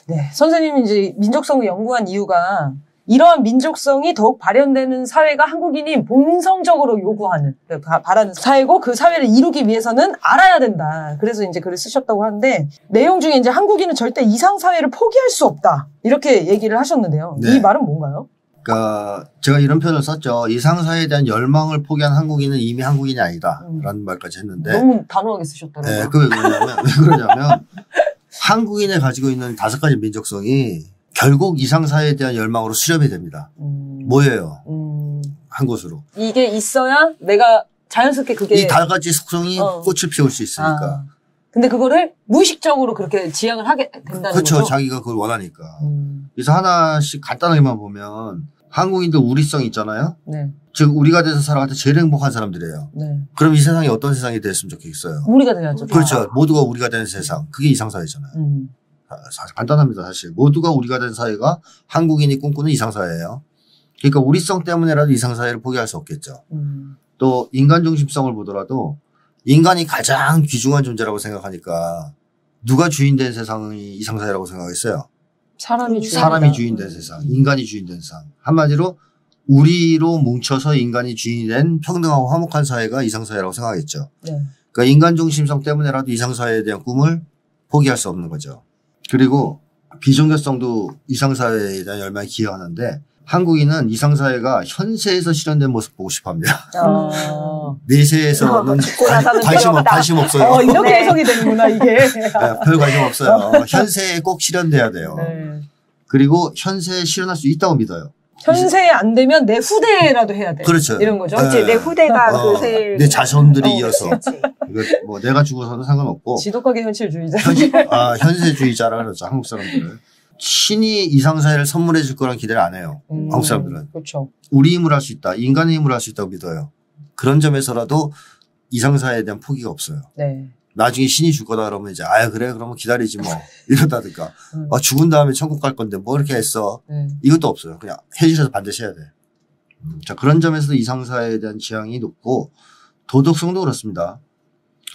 네. 선생님이 이제 민족성을 연구한 이유가 이러한 민족성이 더욱 발현되는 사회가 한국인이 본성적으로 요구하는, 바라는 사회고 그 사회를 이루기 위해서는 알아야 된다. 그래서 이제 글을 쓰셨다고 하는데 내용 중에 이제 한국인은 절대 이상 사회를 포기할 수 없다. 이렇게 얘기를 하셨는데요. 네. 이 말은 뭔가요? 그러니까 제가 이런 표현을 썼죠. 이상사회에 대한 열망을 포기한 한국인은 이미 한국인이 아니다. 라는 말까지 했는데. 너무 단호하게 쓰셨더라고요. 네, 그게 왜 그러냐면, 왜 그러냐면 한국인이 가지고 있는 다섯 가지 민족성이 결국 이상사회에 대한 열망으로 수렴이 됩니다. 음. 뭐예요? 음. 한 곳으로. 이게 있어야 내가 자연스럽게 그게. 이 다 가지 속성이 어. 꽃을 피울 수 있으니까. 아. 근데 그거를 무의식적으로 그렇게 지향을 하게 된다는 그쵸, 거죠? 그렇죠. 자기가 그걸 원하니까. 음. 그래서 하나씩 간단하게만 보면 한국인들 우리성 있잖아요. 네. 즉 우리가 돼서 살아갈 때 제일 행복한 사람들이에요. 네. 그럼 이 세상이 어떤 세상이 됐으면 좋겠어요? 우리가 돼야죠. 그렇죠. 아. 모두가 우리가 되는 세상. 그게 이상사회잖아요. 음. 간단합니다. 사실. 모두가 우리가 된 사회가 한국인이 꿈꾸는 이상사회예요. 그러니까 우리성 때문에라도 이상사회를 포기할 수 없겠죠. 음. 또 인간 중심성을 보더라도 인간이 가장 귀중한 존재라고 생각하니까 누가 주인된 세상이 이상사회라고 생각했어요? 사람이 주인. 사람이 주인된 세상. 인간이 주인된 세상. 한마디로 우리로 뭉쳐서 인간이 주인이 된 평등하고 화목한 사회가 이상사회라고 생각했죠. 네. 그러니까 인간 중심성 때문에라도 이상사회에 대한 꿈을 포기할 수 없는 거죠. 그리고 비종교성도 이상사회에 대한 열망에 기여하는데 한국인은 이상사회가 현세에서 실현된 모습 보고 싶어합니다. 어... 내세에서는 관, 관심, 관심 없어요. 어, 이렇게 네. 해석이 되는구나 이게. 네, 별 관심 없어요. 현세에 꼭 실현돼야 돼요. 네. 그리고 현세에 실현할 수 있다고 믿어요. 현세에 안 되면 내 후대라도 해야 돼. 그렇죠. 이런 거죠. 네. 내 후대가 어, 그세 내 자손들이 어, 이어서. 뭐 내가 죽어서는 상관없고. 지독하게 현실주의자. 현, 아, 현세주의자라 그러죠. 한국 사람들은. 신이 이상사회를 선물해 줄 거란 기대를 안 해요. 음, 한국 사람들은. 그렇죠. 우리 힘으로 할 수 있다. 인간의 힘으로 할 수 있다고 믿어요. 그런 점에서라도 이상사회에 대한 포기가 없어요. 네. 나중에 신이 줄 거다 그러면 이제 아야 그래 그러면 기다리지 뭐 이러다든가. 음. 아, 죽은 다음에 천국 갈 건데 뭐 이렇게 했어. 네. 이것도 없어요. 그냥 해주셔서 반드시 해야 돼. 음, 자 그런 점에서도 이상사회에 대한 지향이 높고 도덕성도 그렇습니다.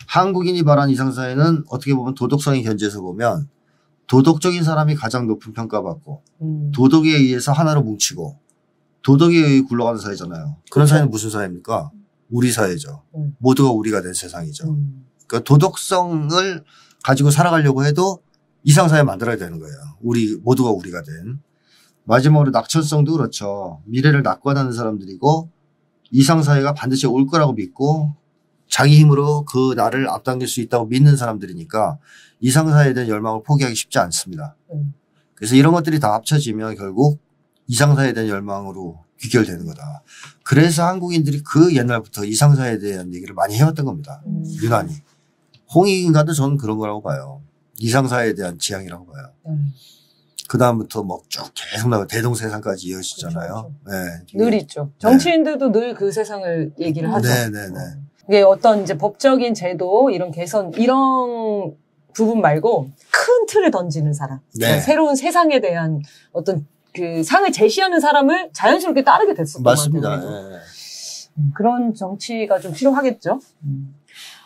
한국인이 바란 이상사회는 어떻게 보면 도덕성의 견지에서 보면 도덕적인 사람이 가장 높은 평가받고 음. 도덕에 의해서 하나로 뭉치고 도덕에 의해 굴러가는 사회잖아요. 그런 그렇죠. 사회는 무슨 사회입니까? 우리 사회죠. 음. 모두가 우리가 된 세상이죠. 음. 그러니까 도덕성을 가지고 살아가려고 해도 이상사회 만들어야 되는 거예요. 우리 모두가 우리가 된. 마지막으로 낙천성도 그렇죠. 미래를 낙관하는 사람들이고 이상사회가 반드시 올 거라고 믿고 자기 힘으로 그 나를 앞당길 수 있다고 믿는 사람들이니까 이상사회에 대한 열망을 포기하기 쉽지 않습니다. 음. 그래서 이런 것들이 다 합쳐지면 결국 이상사회에 대한 열망으로 귀결되는 거다. 그래서 한국인들이 그 옛날부터 이상사회에 대한 얘기를 많이 해왔던 겁니다. 음. 유난히. 홍익인가도 저는 그런 거라고 봐요. 이상사회에 대한 지향이라고 봐요. 음. 그 다음부터 뭐 쭉 계속 나와 대동세상까지 이어지잖아요. 그렇죠. 네. 늘 있죠. 정치인들도 네. 늘 그 세상을 얘기를 하죠. 네네네. 어. 이게 어떤 이제 법적인 제도 이런 개선 이런 부분 말고 큰 틀을 던지는 사람, 네. 새로운 세상에 대한 어떤 그 상을 제시하는 사람을 자연스럽게 따르게 됐었던 것 같아요. 맞습니다. 네. 그런 정치가 좀 필요하겠죠. 음.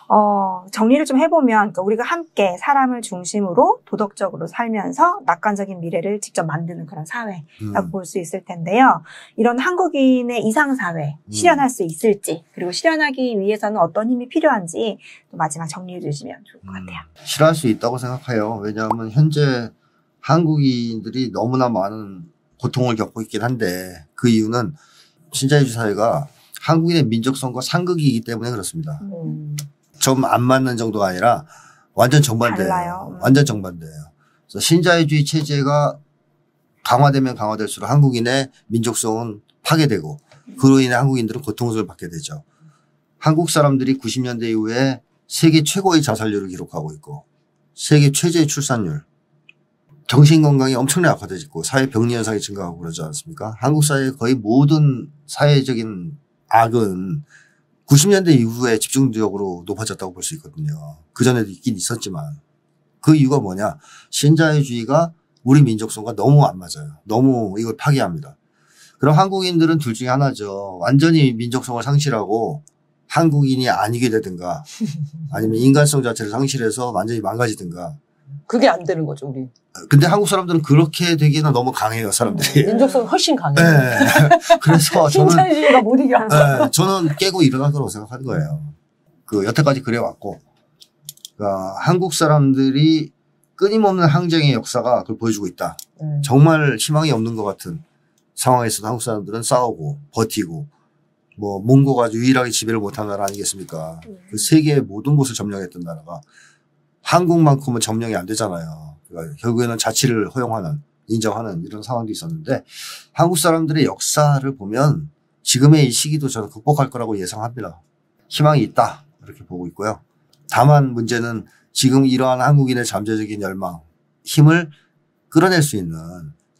어, 정리를 좀 해보면 그러니까 우리가 함께 사람을 중심으로 도덕적으로 살면서 낙관적인 미래를 직접 만드는 그런 사회라고 음. 볼 수 있을 텐데요. 이런 한국인의 이상사회 음. 실현할 수 있을지 그리고 실현하기 위해서는 어떤 힘이 필요한지 또 마지막 정리해 주시면 좋을 것 같아요. 음. 실현할 수 있다고 생각해요. 왜냐하면 현재 한국인들이 너무나 많은 고통을 겪고 있긴 한데 그 이유는 신자유주의 사회가 한국인의 민족성과 상극이기 때문에 그렇습니다. 음. 좀 안 맞는 정도가 아니라 완전 정반대예요. 완전 정반대예요. 그래서 신자유주의 체제가 강화되면 강화될수록 한국인의 민족성은 파괴되고 그로 인해 한국인들은 고통을 받게 되죠. 한국 사람들이 구십 년대 이후에 세계 최고의 자살률을 기록하고 있고 세계 최저의 출산율, 정신건강이 엄청나게 악화되고 사회 병리 현상이 증가하고 그러지 않습니까? 한국 사회의 거의 모든 사회적인 악은 구십 년대 이후에 집중적으로 높아졌다고 볼 수 있거든요. 그전에도 있긴 있었지만 그 이유가 뭐냐, 신자유주의가 우리 민족성과 너무 안 맞아요. 너무 이걸 파괴합니다. 그럼 한국인들은 둘 중에 하나죠. 완전히 민족성을 상실하고 한국인이 아니게 되든가 아니면 인간성 자체를 상실해서 완전히 망가지든가. 그게 안 되는 거죠, 우리. 근데 한국 사람들은 그렇게 되기에는 너무 강해요, 사람들이. 민족성이 훨씬 강해요. 네. 그래서 저는. 신자유주의가 못 이겨. 네. 저는 깨고 일어날 거라고 생각하는 거예요. 그, 여태까지 그래왔고. 그러니까 한국 사람들이 끊임없는 항쟁의 역사가 그걸 보여주고 있다. 네. 정말 희망이 없는 것 같은 상황에서도 한국 사람들은 싸우고, 버티고, 뭐, 몽고가 유일하게 지배를 못한 나라 아니겠습니까? 네. 그 세계의 모든 곳을 점령했던 나라가 한국만큼은 점령이 안 되잖아요. 그러니까 결국에는 자치를 허용하는, 인정하는 이런 상황도 있었는데 한국 사람들의 역사를 보면 지금의 이 시기도 저는 극복할 거라고 예상합니다. 희망이 있다 이렇게 보고 있고요. 다만 문제는 지금 이러한 한국인의 잠재적인 열망, 힘을 끌어낼 수 있는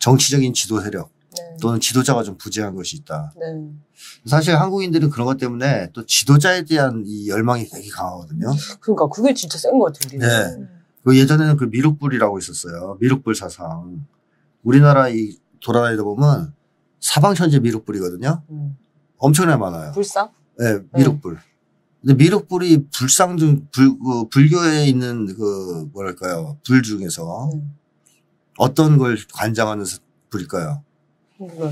정치적인 지도 세력 네. 또는 지도자가 좀 부재한 것이 있다. 네. 사실 한국인들은 그런 것 때문에 또 지도자에 대한 이 열망이 되게 강하거든요. 그러니까 그게 진짜 센 것 같아요. 네. 네. 그 예전에는 그 미륵불이라고 있었어요. 미륵불 사상. 우리나라 이 돌아다니다 보면 사방천지 미륵불이거든요. 음. 엄청나게 많아요. 불상? 네, 미륵불. 네. 근데 미륵불이 불상 중, 불, 그 불교에 있는 그 뭐랄까요, 불 중에서 음. 어떤 걸 관장하는 불일까요?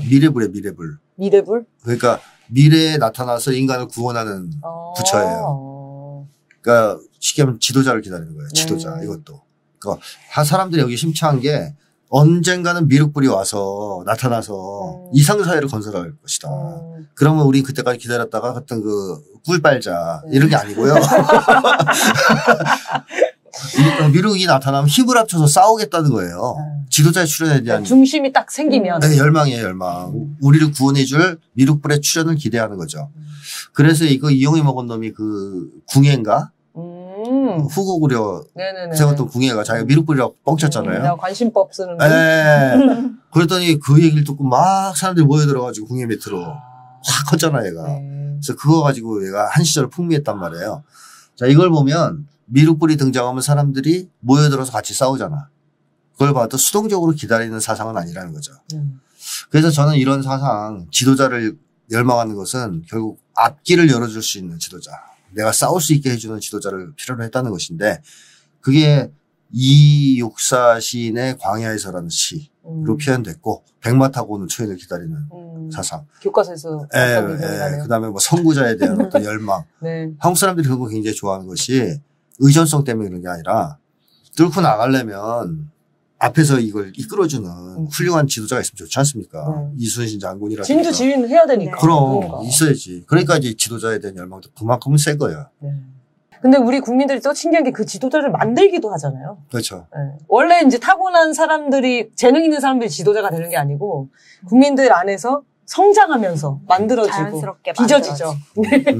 미래불에 미래불. 미래불? 그러니까 미래에 나타나서 인간을 구원하는 아 부처예요. 그러니까 쉽게 하면 지도자를 기다리는 거예요. 지도자 네. 이것도. 그러니까 사람들이 여기 심취한 게 언젠가는 미륵불이 와서 나타나서 음. 이상사회를 건설할 것이다. 음. 그러면 우리 그때까지 기다렸다가 같은 그 꿀빨자 네. 이런 게 아니고요. 미륵이 나타나면 힘을 합쳐서 싸우겠다는 거예요. 음. 지도자의 출연에 대한. 중심이 딱 생기면. 네, 열망이에요, 열망. 음. 우리를 구원해줄 미륵불의 출연을 기대하는 거죠. 음. 그래서 이거 이용이 먹은 놈이 그 궁예인가? 음. 후고구려 네네네. 세웠던 궁예가 자기가 미륵불이라고 뻥쳤잖아요. 음, 관심법 쓰는 거. 네. 그랬더니 그 얘기를 듣고 막 사람들이 모여들어가지고 궁예 밑으로 확 컸잖아, 얘가. 음. 그래서 그거 가지고 얘가 한 시절을 풍미했단 말이에요. 자, 이걸 보면 미륵불이 등장하면 사람들이 모여들어서 같이 싸우잖아. 그걸 봐도 수동적으로 기다리는 사상은 아니라는 거죠. 음. 그래서 저는 이런 사상, 지도자를 열망하는 것은 결국 앞길을 열어줄 수 있는 지도자, 내가 싸울 수 있게 해주는 지도자를 필요로 했다는 것인데 그게 이육사 시인의 광야에서라는 시로 음. 표현됐고 백마 타고 오는 초인을 기다리는 음. 사상. 교과서에서. 예, 그다음에 뭐 선구자에 대한 어떤 열망. 네. 한국 사람들이 그거 굉장히 좋아하는 것이 의존성 때문에 그런 게 아니라 뚫고 나가려면 앞에서 이걸 이끌어주는 음. 훌륭한 지도자가 있으면 좋지 않습니까? 음. 이순신 장군이라든가. 진두 지휘는 해야 되니까. 그럼 그러니까. 있어야지. 그러니까 이제 지도자에 대한 열망도 그만큼은 세 거예요. 네. 근데 우리 국민들이 또 신기한 게 그 지도자를 만들기도 하잖아요. 그렇죠. 네. 원래 이제 타고난 사람들이, 재능 있는 사람들이 지도자가 되는 게 아니고 국민들 안에서 성장하면서 만들어지고 자연스럽게 빚어지죠. 음.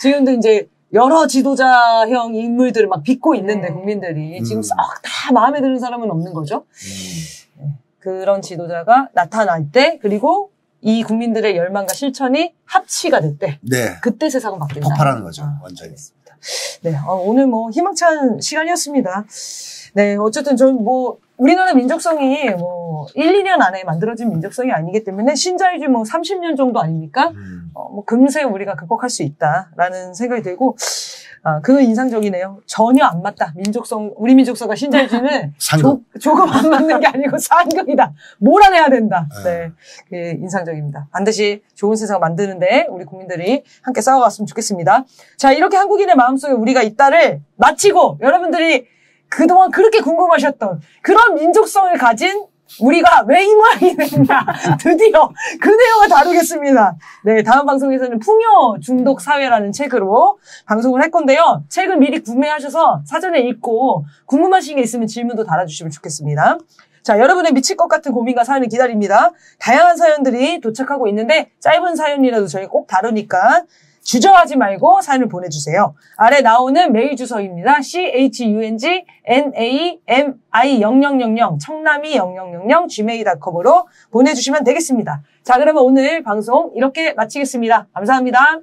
지금도 이제 여러 지도자형 인물들을 막 빚고 있는데 네. 국민들이 지금 음. 썩 다 마음에 드는 사람은 없는 거죠. 음. 그런 지도자가 나타날 때 그리고 이 국민들의 열망과 실천이 합치가 될 때 네. 그때 세상은 바뀐다. 폭발하는 거죠. 아, 완전히. 알겠습니다. 네, 어, 오늘 뭐 희망찬 시간이었습니다. 네, 어쨌든 저는 뭐 우리나라 민족성이 뭐 일, 이 년 안에 만들어진 민족성이 아니기 때문에 신자유주의 뭐 삼십 년 정도 아닙니까? 음. 어, 뭐 금세 우리가 극복할 수 있다라는 생각이 들고 아, 그건 인상적이네요. 전혀 안 맞다. 민족성, 우리 민족성과 신자유주의는 조, 조금 안 맞는 게 아니고 상극이다. 몰아내야 된다. 네. 그게 인상적입니다. 반드시 좋은 세상을 만드는데 우리 국민들이 함께 싸워갔으면 좋겠습니다. 자, 이렇게 한국인의 마음속에 우리가 있다를 마치고 여러분들이 그동안 그렇게 궁금하셨던 그런 민족성을 가진 우리가 왜 이 모양이 됐나 드디어 그 내용을 다루겠습니다. 네, 다음 방송에서는 풍요 중독 사회라는 책으로 방송을 할 건데요. 책을 미리 구매하셔서 사전에 읽고 궁금하신 게 있으면 질문도 달아주시면 좋겠습니다. 자, 여러분의 미칠 것 같은 고민과 사연을 기다립니다. 다양한 사연들이 도착하고 있는데 짧은 사연이라도 저희 꼭 다루니까 주저하지 말고 사연을 보내주세요. 아래 나오는 메일 주소입니다. 씨 에이치 유 엔 지 엔 에이 엠 아이 공공공공 청남이 공공공공 지메일 닷컴으로 보내주시면 되겠습니다. 자, 그러면 오늘 방송 이렇게 마치겠습니다. 감사합니다.